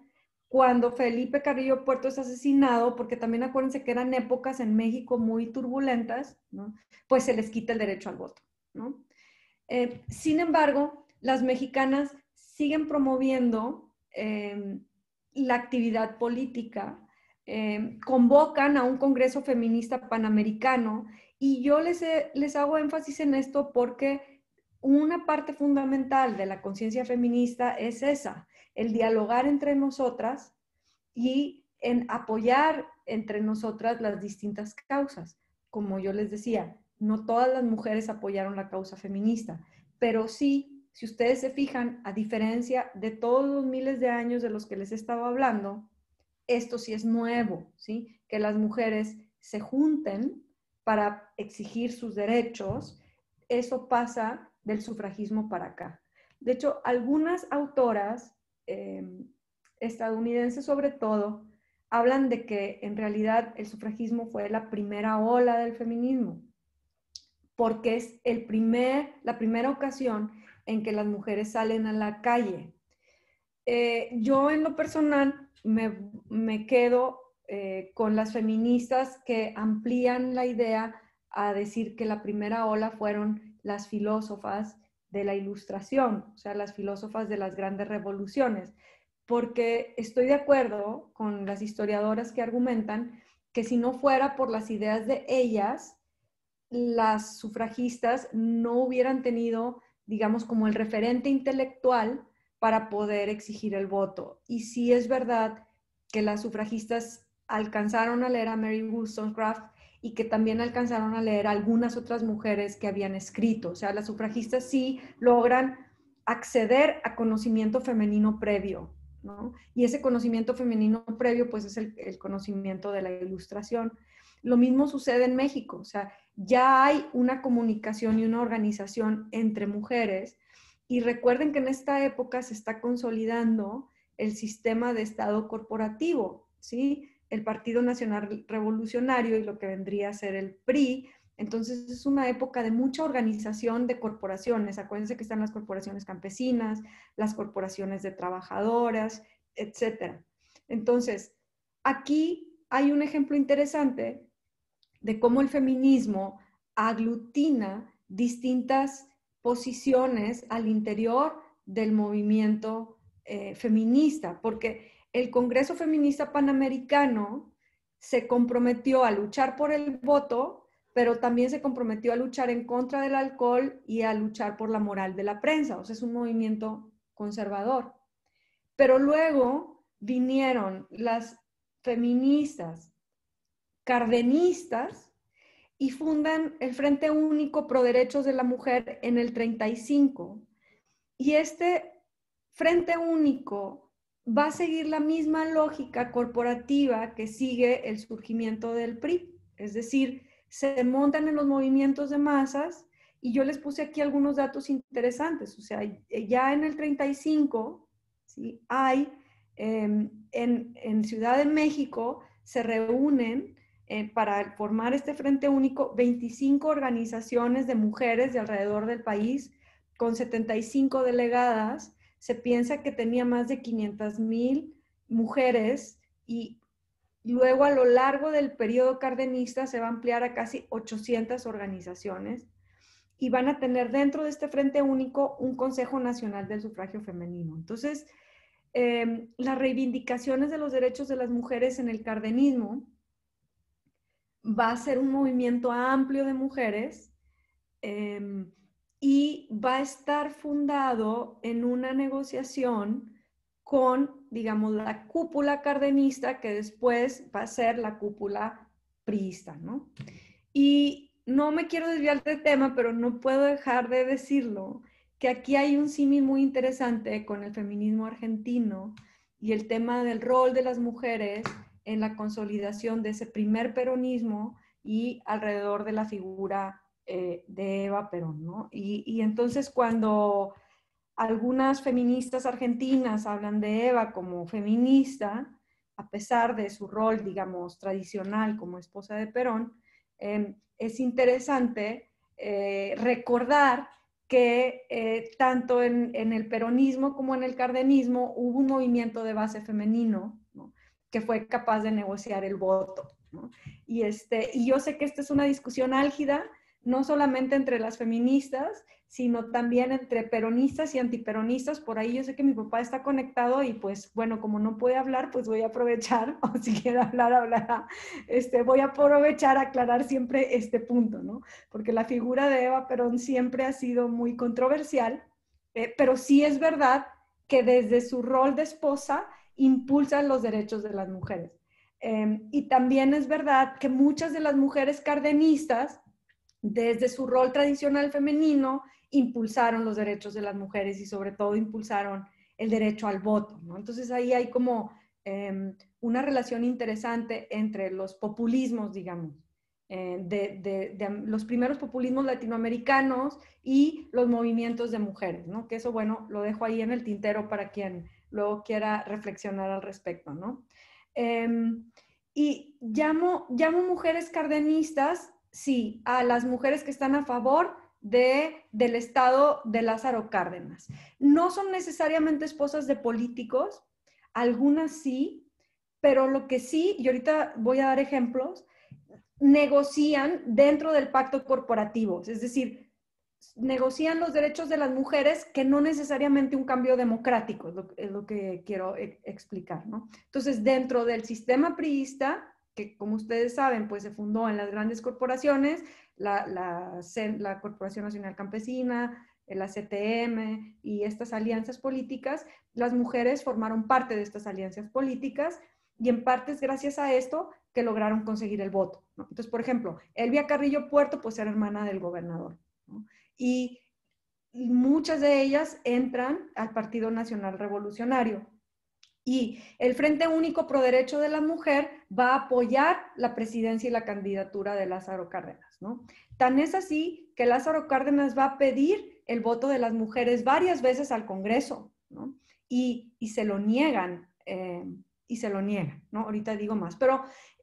cuando Felipe Carrillo Puerto es asesinado, porque también acuérdense que eran épocas en México muy turbulentas, ¿no? Pues se les quita el derecho al voto, ¿no? Eh, sin embargo, las mexicanas siguen promoviendo eh, la actividad política, eh, convocan a un congreso feminista panamericano y yo les, he, les hago énfasis en esto porque una parte fundamental de la conciencia feminista es esa, el dialogar entre nosotras y en apoyar entre nosotras las distintas causas. Como yo les decía, no todas las mujeres apoyaron la causa feminista, pero sí, si ustedes se fijan, a diferencia de todos los miles de años de los que les he estado hablando, esto sí es nuevo, ¿sí? Que las mujeres se junten para exigir sus derechos, eso pasa del sufragismo para acá. De hecho, algunas autoras Eh, estadounidenses sobre todo, hablan de que en realidad el sufragismo fue la primera ola del feminismo, porque es el primer, la primera ocasión en que las mujeres salen a la calle. Eh, yo en lo personal me, me quedo eh, con las feministas que amplían la idea a decir que la primera ola fueron las filósofas de la ilustración, o sea, las filósofas de las grandes revoluciones, porque estoy de acuerdo con las historiadoras que argumentan que si no fuera por las ideas de ellas, las sufragistas no hubieran tenido, digamos, como el referente intelectual para poder exigir el voto. Y sí es verdad que las sufragistas alcanzaron a leer a Mary Wollstonecraft y que también alcanzaron a leer algunas otras mujeres que habían escrito. O sea, las sufragistas sí logran acceder a conocimiento femenino previo, ¿no? Y ese conocimiento femenino previo, pues, es el, el conocimiento de la ilustración. Lo mismo sucede en México. O sea, ya hay una comunicación y una organización entre mujeres. Y recuerden que en esta época se está consolidando el sistema de Estado corporativo, ¿sí? El Partido Nacional Revolucionario y lo que vendría a ser el P R I. Entonces es una época de mucha organización de corporaciones. Acuérdense que están las corporaciones campesinas, las corporaciones de trabajadoras, etcétera. Entonces, aquí hay un ejemplo interesante de cómo el feminismo aglutina distintas posiciones al interior del movimiento eh, feminista, porque el Congreso Feminista Panamericano se comprometió a luchar por el voto, pero también se comprometió a luchar en contra del alcohol y a luchar por la moral de la prensa. O sea, es un movimiento conservador. Pero luego vinieron las feministas cardenistas y fundan el Frente Único Pro Derechos de la Mujer en el treinta y cinco. Y este Frente Único va a seguir la misma lógica corporativa que sigue el surgimiento del P R I. Es decir, se montan en los movimientos de masas, y yo les puse aquí algunos datos interesantes. O sea, ya en el treinta y cinco, ¿sí? hay, eh, en, en Ciudad de México se reúnen eh, para formar este Frente Único veinticinco organizaciones de mujeres de alrededor del país con setenta y cinco delegadas. Se piensa que tenía más de quinientas mil mujeres, y luego a lo largo del periodo cardenista se va a ampliar a casi ochocientas organizaciones, y van a tener dentro de este Frente Único un Consejo Nacional del Sufragio Femenino. Entonces, eh, las reivindicaciones de los derechos de las mujeres en el cardenismo va a ser un movimiento amplio de mujeres, eh, y va a estar fundado en una negociación con, digamos, la cúpula cardenista, que después va a ser la cúpula priista, ¿no? Y no me quiero desviar del tema, pero no puedo dejar de decirlo, que aquí hay un símil muy interesante con el feminismo argentino y el tema del rol de las mujeres en la consolidación de ese primer peronismo y alrededor de la figura Eh, de Eva Perón, ¿no? Y, y entonces cuando algunas feministas argentinas hablan de Eva como feminista, a pesar de su rol, digamos, tradicional como esposa de Perón, eh, es interesante eh, recordar que eh, tanto en, en el peronismo como en el cardenismo hubo un movimiento de base femenino, ¿no? Que fue capaz de negociar el voto, ¿no? Y, este, y yo sé que esta es una discusión álgida, no solamente entre las feministas, sino también entre peronistas y antiperonistas. Por ahí yo sé que mi papá está conectado y pues, bueno, como no puede hablar, pues voy a aprovechar, o si quiere hablar, hablará. Este, voy a aprovechar a aclarar siempre este punto, ¿no? Porque la figura de Eva Perón siempre ha sido muy controversial, eh, pero sí es verdad que desde su rol de esposa impulsa los derechos de las mujeres. Eh, y también es verdad que muchas de las mujeres cardenistas, desde su rol tradicional femenino, impulsaron los derechos de las mujeres y sobre todo impulsaron el derecho al voto, ¿no? Entonces ahí hay como eh, una relación interesante entre los populismos, digamos, eh, de, de, de los primeros populismos latinoamericanos y los movimientos de mujeres, ¿no? Que eso, bueno, lo dejo ahí en el tintero para quien luego quiera reflexionar al respecto, ¿no? Eh, y llamo, llamo mujeres cardenistas, sí, a las mujeres que están a favor de, del estado de Lázaro Cárdenas. No son necesariamente esposas de políticos, algunas sí, pero lo que sí, y ahorita voy a dar ejemplos, negocian dentro del pacto corporativo, es decir, negocian los derechos de las mujeres, que no necesariamente un cambio democrático, es lo, es lo que quiero e- explicar, ¿no? Entonces, dentro del sistema priista, que como ustedes saben, pues se fundó en las grandes corporaciones, la, la, la Corporación Nacional Campesina, la C T M y estas alianzas políticas. Las mujeres formaron parte de estas alianzas políticas y en parte es gracias a esto que lograron conseguir el voto, ¿no? Entonces, por ejemplo, Elvia Carrillo Puerto, pues era hermana del gobernador, ¿no? Y, y muchas de ellas entran al Partido Nacional Revolucionario. Y el Frente Único Pro Derecho de la Mujer va a apoyar la presidencia y la candidatura de Lázaro Cárdenas, ¿no? Tan es así que Lázaro Cárdenas va a pedir el voto de las mujeres varias veces al Congreso, ¿no? Y, y se lo niegan, eh, y se lo niegan, ¿no? Ahorita digo más. Pero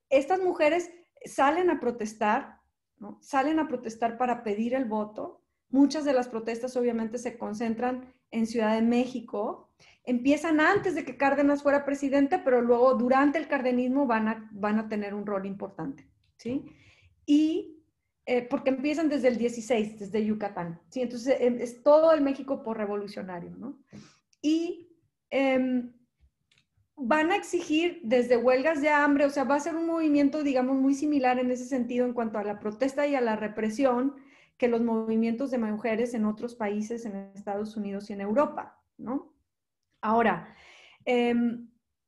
estas mujeres salen a protestar, ¿no? Salen a protestar para pedir el voto. Muchas de las protestas obviamente se concentran en Ciudad de México. Empiezan antes de que Cárdenas fuera presidente, pero luego durante el cardenismo van a, van a tener un rol importante, ¿sí? Y eh, porque empiezan desde el dieciséis, desde Yucatán, ¿sí? Entonces eh, es todo el México porrevolucionario, ¿no? Y eh, van a exigir desde huelgas de hambre, o sea, va a ser un movimiento, digamos, muy similar en ese sentido en cuanto a la protesta y a la represión que los movimientos de mujeres en otros países, en Estados Unidos y en Europa, ¿no? Ahora, eh,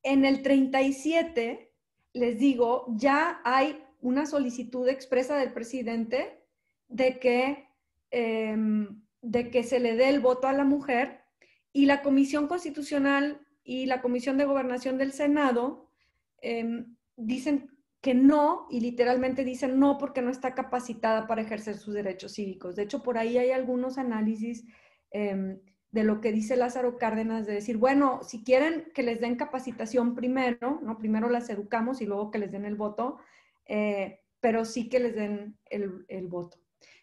en el treinta y siete, les digo, ya hay una solicitud expresa del presidente de que, eh, de que se le dé el voto a la mujer, y la Comisión Constitucional y la Comisión de Gobernación del Senado eh, dicen que no, y literalmente dicen no porque no está capacitada para ejercer sus derechos cívicos. De hecho, por ahí hay algunos análisis eh, de lo que dice Lázaro Cárdenas, de decir, bueno, si quieren que les den capacitación primero, ¿no? Primero las educamos y luego que les den el voto, eh, pero sí que les den el, el voto.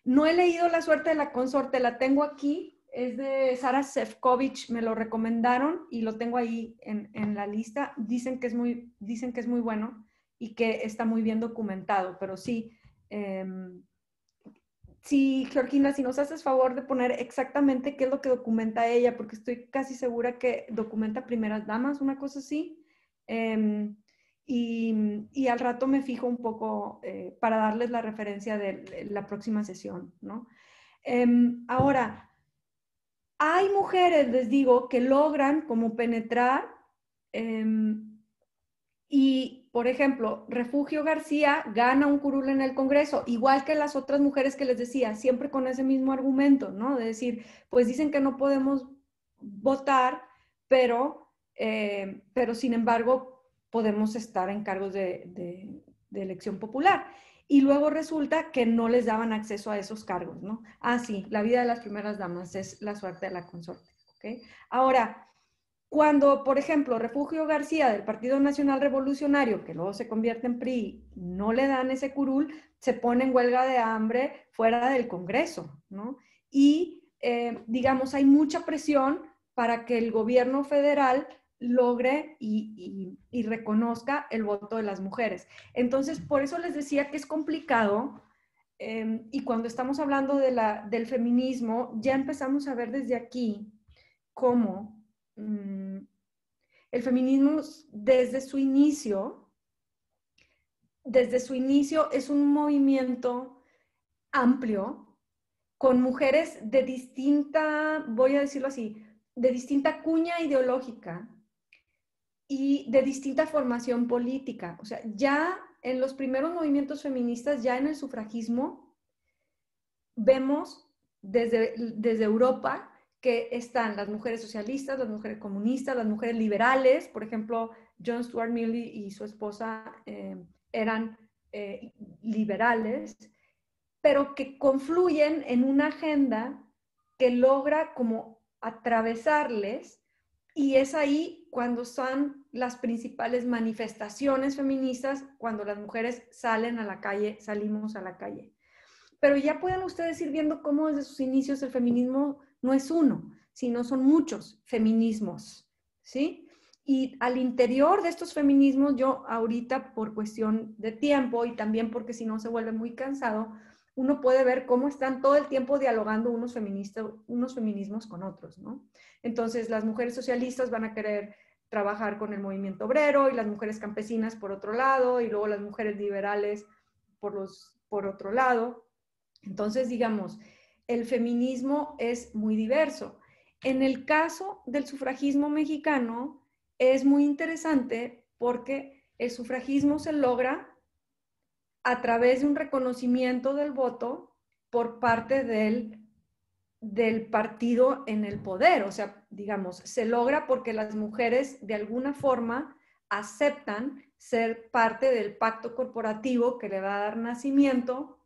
No he leído La suerte de la consorte, la tengo aquí. Es de Sara Sefcovic, me lo recomendaron y lo tengo ahí en, en la lista. Dicen que, es muy, dicen que es muy bueno y que está muy bien documentado, pero sí, eh, sí, Georgina, si nos haces favor de poner exactamente qué es lo que documenta ella, porque estoy casi segura que documenta primeras damas, una cosa así, eh, y, y al rato me fijo un poco eh, para darles la referencia de la próxima sesión, ¿no? Eh, ahora, hay mujeres, les digo, que logran como penetrar eh, y, por ejemplo, Refugio García gana un curul en el Congreso, igual que las otras mujeres que les decía, siempre con ese mismo argumento, ¿no? De decir, pues dicen que no podemos votar, pero, eh, pero sin embargo podemos estar en cargos de, de, de elección popular. Y luego resulta que no les daban acceso a esos cargos, ¿no? Ah, sí, la vida de las primeras damas es la suerte de la consorte, ¿ok? Ahora, cuando, por ejemplo, Refugio García del Partido Nacional Revolucionario, que luego se convierte en P R I, no le dan ese curul, se pone en huelga de hambre fuera del Congreso, ¿no? Y, eh, digamos, hay mucha presión para que el gobierno federal logre y, y, y reconozca el voto de las mujeres. Entonces, por eso les decía que es complicado, eh, y cuando estamos hablando de la, del feminismo, ya empezamos a ver desde aquí cómo mmm, el feminismo desde su inicio, desde su inicio es un movimiento amplio con mujeres de distinta, voy a decirlo así, de distinta cuña ideológica, y de distinta formación política. O sea, ya en los primeros movimientos feministas, ya en el sufragismo, vemos desde, desde Europa que están las mujeres socialistas, las mujeres comunistas, las mujeres liberales. Por ejemplo, John Stuart Mill y su esposa eh, eran eh, liberales, pero que confluyen en una agenda que logra como atravesarles, y es ahí cuando son las principales manifestaciones feministas, cuando las mujeres salen a la calle, salimos a la calle. Pero ya pueden ustedes ir viendo cómo desde sus inicios el feminismo no es uno, sino son muchos feminismos, ¿sí? Y al interior de estos feminismos, yo ahorita por cuestión de tiempo y también porque si no se vuelve muy cansado, uno puede ver cómo están todo el tiempo dialogando unos, feministas, unos feminismos con otros, ¿no? Entonces, las mujeres socialistas van a querer trabajar con el movimiento obrero, y las mujeres campesinas por otro lado, y luego las mujeres liberales por, los, por otro lado. Entonces, digamos, el feminismo es muy diverso. En el caso del sufragismo mexicano, es muy interesante porque el sufragismo se logra a través de un reconocimiento del voto por parte del, del partido en el poder. O sea, digamos, se logra porque las mujeres de alguna forma aceptan ser parte del pacto corporativo que le va a dar nacimiento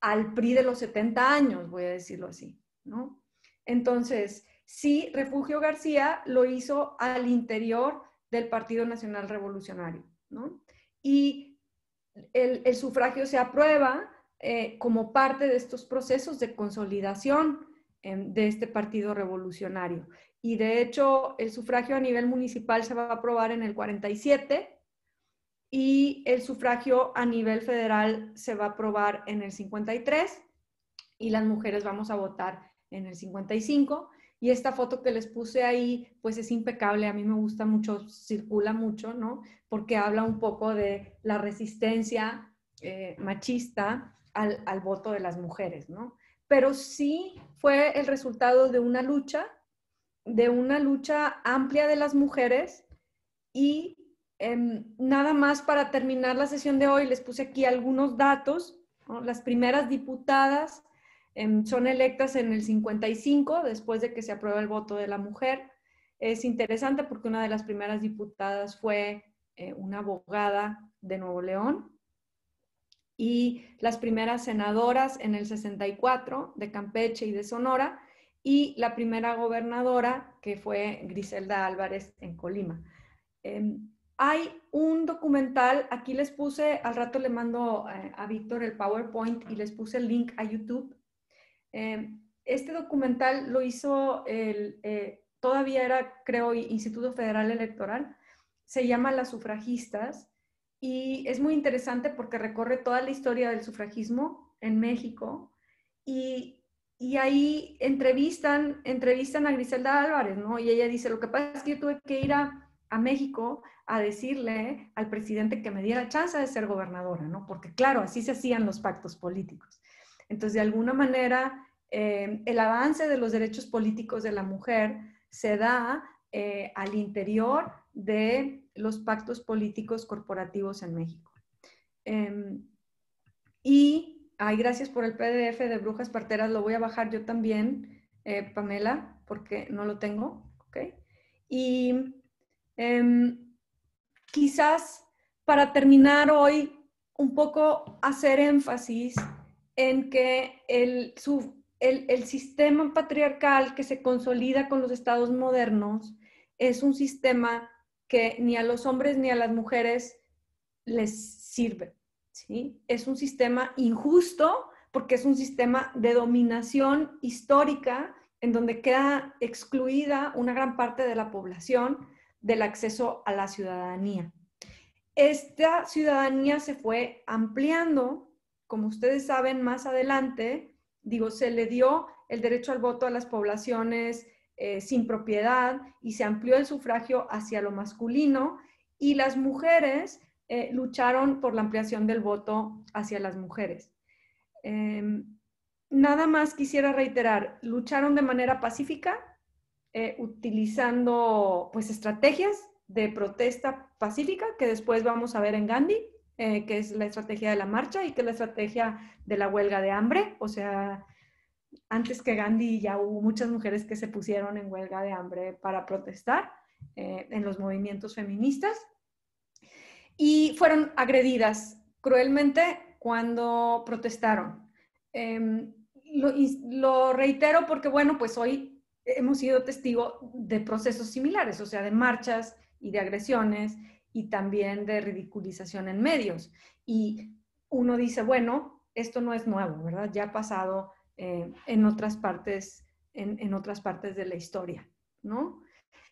al P R I de los setenta años, voy a decirlo así, ¿no? Entonces, sí, Refugio García lo hizo al interior del Partido Nacional Revolucionario, ¿no? Y El, el sufragio se aprueba eh, como parte de estos procesos de consolidación eh, de este partido revolucionario. Y de hecho, el sufragio a nivel municipal se va a aprobar en el cuarenta y siete y el sufragio a nivel federal se va a aprobar en el cincuenta y tres y las mujeres vamos a votar en el cincuenta y cinco. Y esta foto que les puse ahí, pues es impecable, a mí me gusta mucho, circula mucho, ¿no? Porque habla un poco de la resistencia eh, machista al, al voto de las mujeres, ¿no? Pero sí fue el resultado de una lucha, de una lucha amplia de las mujeres. Y eh, nada más para terminar la sesión de hoy, les puse aquí algunos datos, ¿no? Las primeras diputadas son electas en el cincuenta y cinco, después de que se aprueba el voto de la mujer. Es interesante porque una de las primeras diputadas fue eh, una abogada de Nuevo León. Y las primeras senadoras en el sesenta y cuatro, de Campeche y de Sonora. Y la primera gobernadora, que fue Griselda Álvarez en Colima. Eh, hay un documental, aquí les puse, al rato le mando eh, a Víctor el PowerPoint y les puse el link a YouTube. Eh, este documental lo hizo, el, eh, todavía era, creo, Instituto Federal Electoral, se llama Las Sufragistas, y es muy interesante porque recorre toda la historia del sufragismo en México, y, y ahí entrevistan, entrevistan a Griselda Álvarez, ¿no? Y ella dice, lo que pasa es que yo tuve que ir a, a México a decirle al presidente que me diera chance de ser gobernadora, ¿no? Porque claro, así se hacían los pactos políticos. Entonces, de alguna manera, eh, el avance de los derechos políticos de la mujer se da eh, al interior de los pactos políticos corporativos en México. Eh, y, ay, gracias por el P D F de Brujas Parteras, lo voy a bajar yo también, eh, Pamela, porque no lo tengo, ¿ok? Y eh, quizás para terminar hoy, un poco hacer énfasis en que el, su, el, el sistema patriarcal que se consolida con los estados modernos es un sistema que ni a los hombres ni a las mujeres les sirve, ¿sí? Es un sistema injusto porque es un sistema de dominación histórica en donde queda excluida una gran parte de la población del acceso a la ciudadanía. Esta ciudadanía se fue ampliando. Como ustedes saben, más adelante, digo, se le dio el derecho al voto a las poblaciones eh, sin propiedad y se amplió el sufragio hacia lo masculino y las mujeres eh, lucharon por la ampliación del voto hacia las mujeres. Eh, nada más quisiera reiterar, lucharon de manera pacífica, eh, utilizando pues estrategias de protesta pacífica que después vamos a ver en Gandhi. Eh, que es la estrategia de la marcha y que es la estrategia de la huelga de hambre. O sea, antes que Gandhi ya hubo muchas mujeres que se pusieron en huelga de hambre para protestar eh, en los movimientos feministas. Y fueron agredidas cruelmente cuando protestaron. Eh, lo, lo reitero porque, bueno, pues hoy hemos sido testigo de procesos similares, o sea, de marchas y de agresiones, y también de ridiculización en medios. Y uno dice, bueno, esto no es nuevo, ¿verdad? Ya ha pasado eh, en, otras partes, en, en otras partes de la historia, ¿no?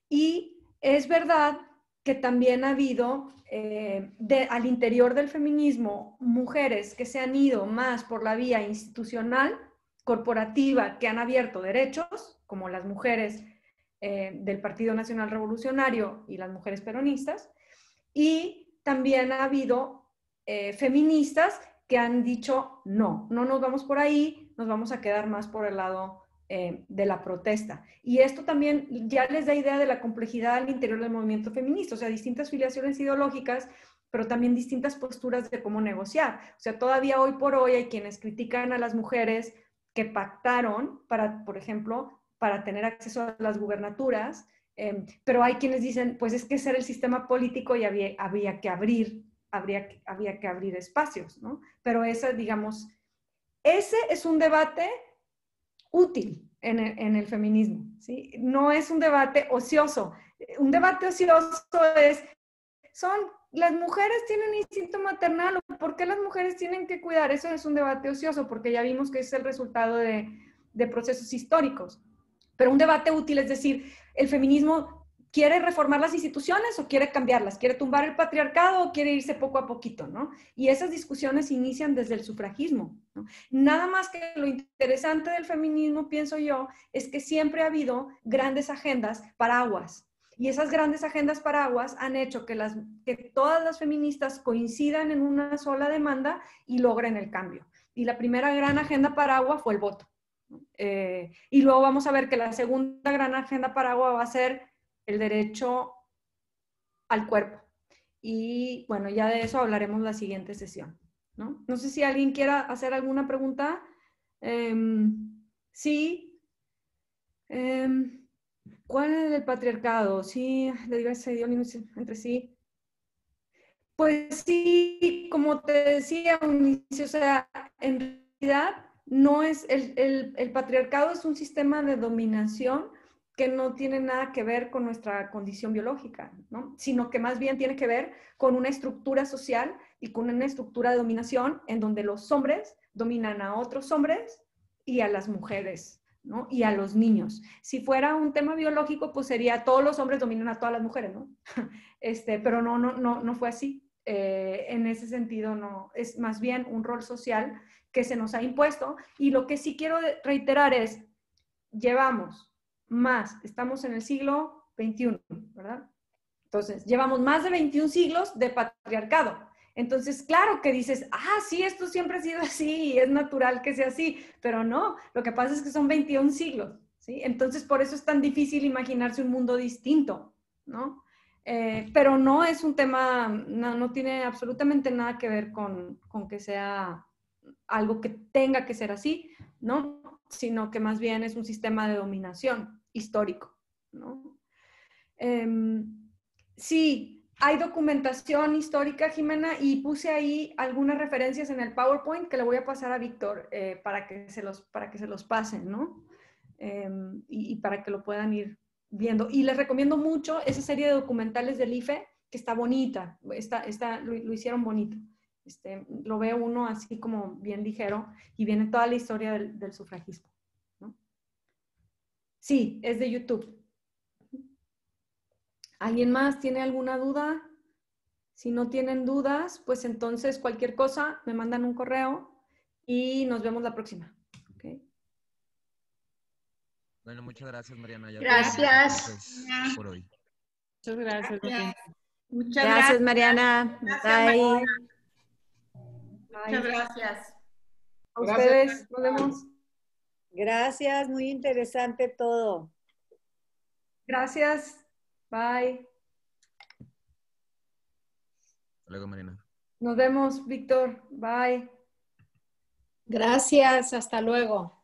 Y es verdad que también ha habido, eh, de, al interior del feminismo, mujeres que se han ido más por la vía institucional, corporativa, que han abierto derechos, como las mujeres eh, del Partido Nacional Revolucionario y las mujeres peronistas. Y también ha habido eh, feministas que han dicho no, no nos vamos por ahí, nos vamos a quedar más por el lado eh, de la protesta. Y esto también ya les da idea de la complejidad al interior del movimiento feminista, o sea, distintas filiaciones ideológicas, pero también distintas posturas de cómo negociar. O sea, todavía hoy por hoy hay quienes critican a las mujeres que pactaron, para, por ejemplo, para tener acceso a las gubernaturas, Eh, pero hay quienes dicen, pues es que ese era el sistema político y había, había que abrir, habría, había que abrir espacios, ¿no? Pero esa, digamos, ese es un debate útil en el, en el feminismo, ¿sí? No es un debate ocioso. Un debate ocioso es, son, ¿las mujeres tienen instinto maternal o por qué las mujeres tienen que cuidar? Eso es un debate ocioso porque ya vimos que es el resultado de, de procesos históricos. Pero un debate útil es decir, el feminismo ¿quiere reformar las instituciones o quiere cambiarlas? ¿Quiere tumbar el patriarcado o quiere irse poco a poquito, ¿no? Y esas discusiones inician desde el sufragismo, ¿no? Nada más que lo interesante del feminismo, pienso yo, es que siempre ha habido grandes agendas paraguas. Y esas grandes agendas paraguas han hecho que, las, que todas las feministas coincidan en una sola demanda y logren el cambio. Y la primera gran agenda paraguas fue el voto. Eh, y luego vamos a ver que la segunda gran agenda paraguas va a ser el derecho al cuerpo. Y bueno, ya de eso hablaremos la siguiente sesión, ¿no? No sé si alguien quiera hacer alguna pregunta. Eh, sí. Eh, ¿Cuál es el patriarcado? Sí, la diversidad ideológica entre sí. Pues sí, como te decía, o sea, en realidad no es el, el, el patriarcado es un sistema de dominación que no tiene nada que ver con nuestra condición biológica, ¿no? Sino que más bien tiene que ver con una estructura social y con una estructura de dominación en donde los hombres dominan a otros hombres y a las mujeres, ¿no? Y a los niños. Si fuera un tema biológico, pues sería todos los hombres dominan a todas las mujeres, ¿no? Este, pero no, no, no, no fue así. Eh, en ese sentido, no. Es más bien un rol social que se nos ha impuesto. Y lo que sí quiero reiterar es, llevamos más, estamos en el siglo veintiuno, ¿verdad? Entonces, llevamos más de veintiún siglos de patriarcado. Entonces, claro que dices, ah, sí, esto siempre ha sido así, es natural que sea así, pero no, lo que pasa es que son veintiún siglos, ¿sí? Entonces, por eso es tan difícil imaginarse un mundo distinto, ¿no? Eh, pero no es un tema, no, no tiene absolutamente nada que ver con, con que sea algo que tenga que ser así, ¿no? Sino que más bien es un sistema de dominación histórico, ¿no? Eh, sí. Hay documentación histórica, Jimena, y puse ahí algunas referencias en el PowerPoint que le voy a pasar a Víctor eh, para, que se los, para que se los pasen, ¿no? Eh, y, y para que lo puedan ir viendo. Y les recomiendo mucho esa serie de documentales del I F E, que está bonita, está, está, lo, lo hicieron bonito. Este, lo veo uno así como bien ligero y viene toda la historia del, del sufragismo, ¿no? Sí, es de YouTube. ¿Alguien más tiene alguna duda? Si no tienen dudas, pues entonces cualquier cosa, me mandan un correo y nos vemos la próxima. Okay. Bueno, muchas gracias, Mariana. Ya gracias. Por hoy. Muchas gracias. Gracias. Muchas gracias, gracias, Mariana. Gracias, bye. Mariana. Bye. Muchas gracias. A ustedes, nos vemos. Gracias, muy interesante todo. Gracias. Bye. Hasta luego, Mariana. Nos vemos, Víctor. Bye. Gracias. Hasta luego.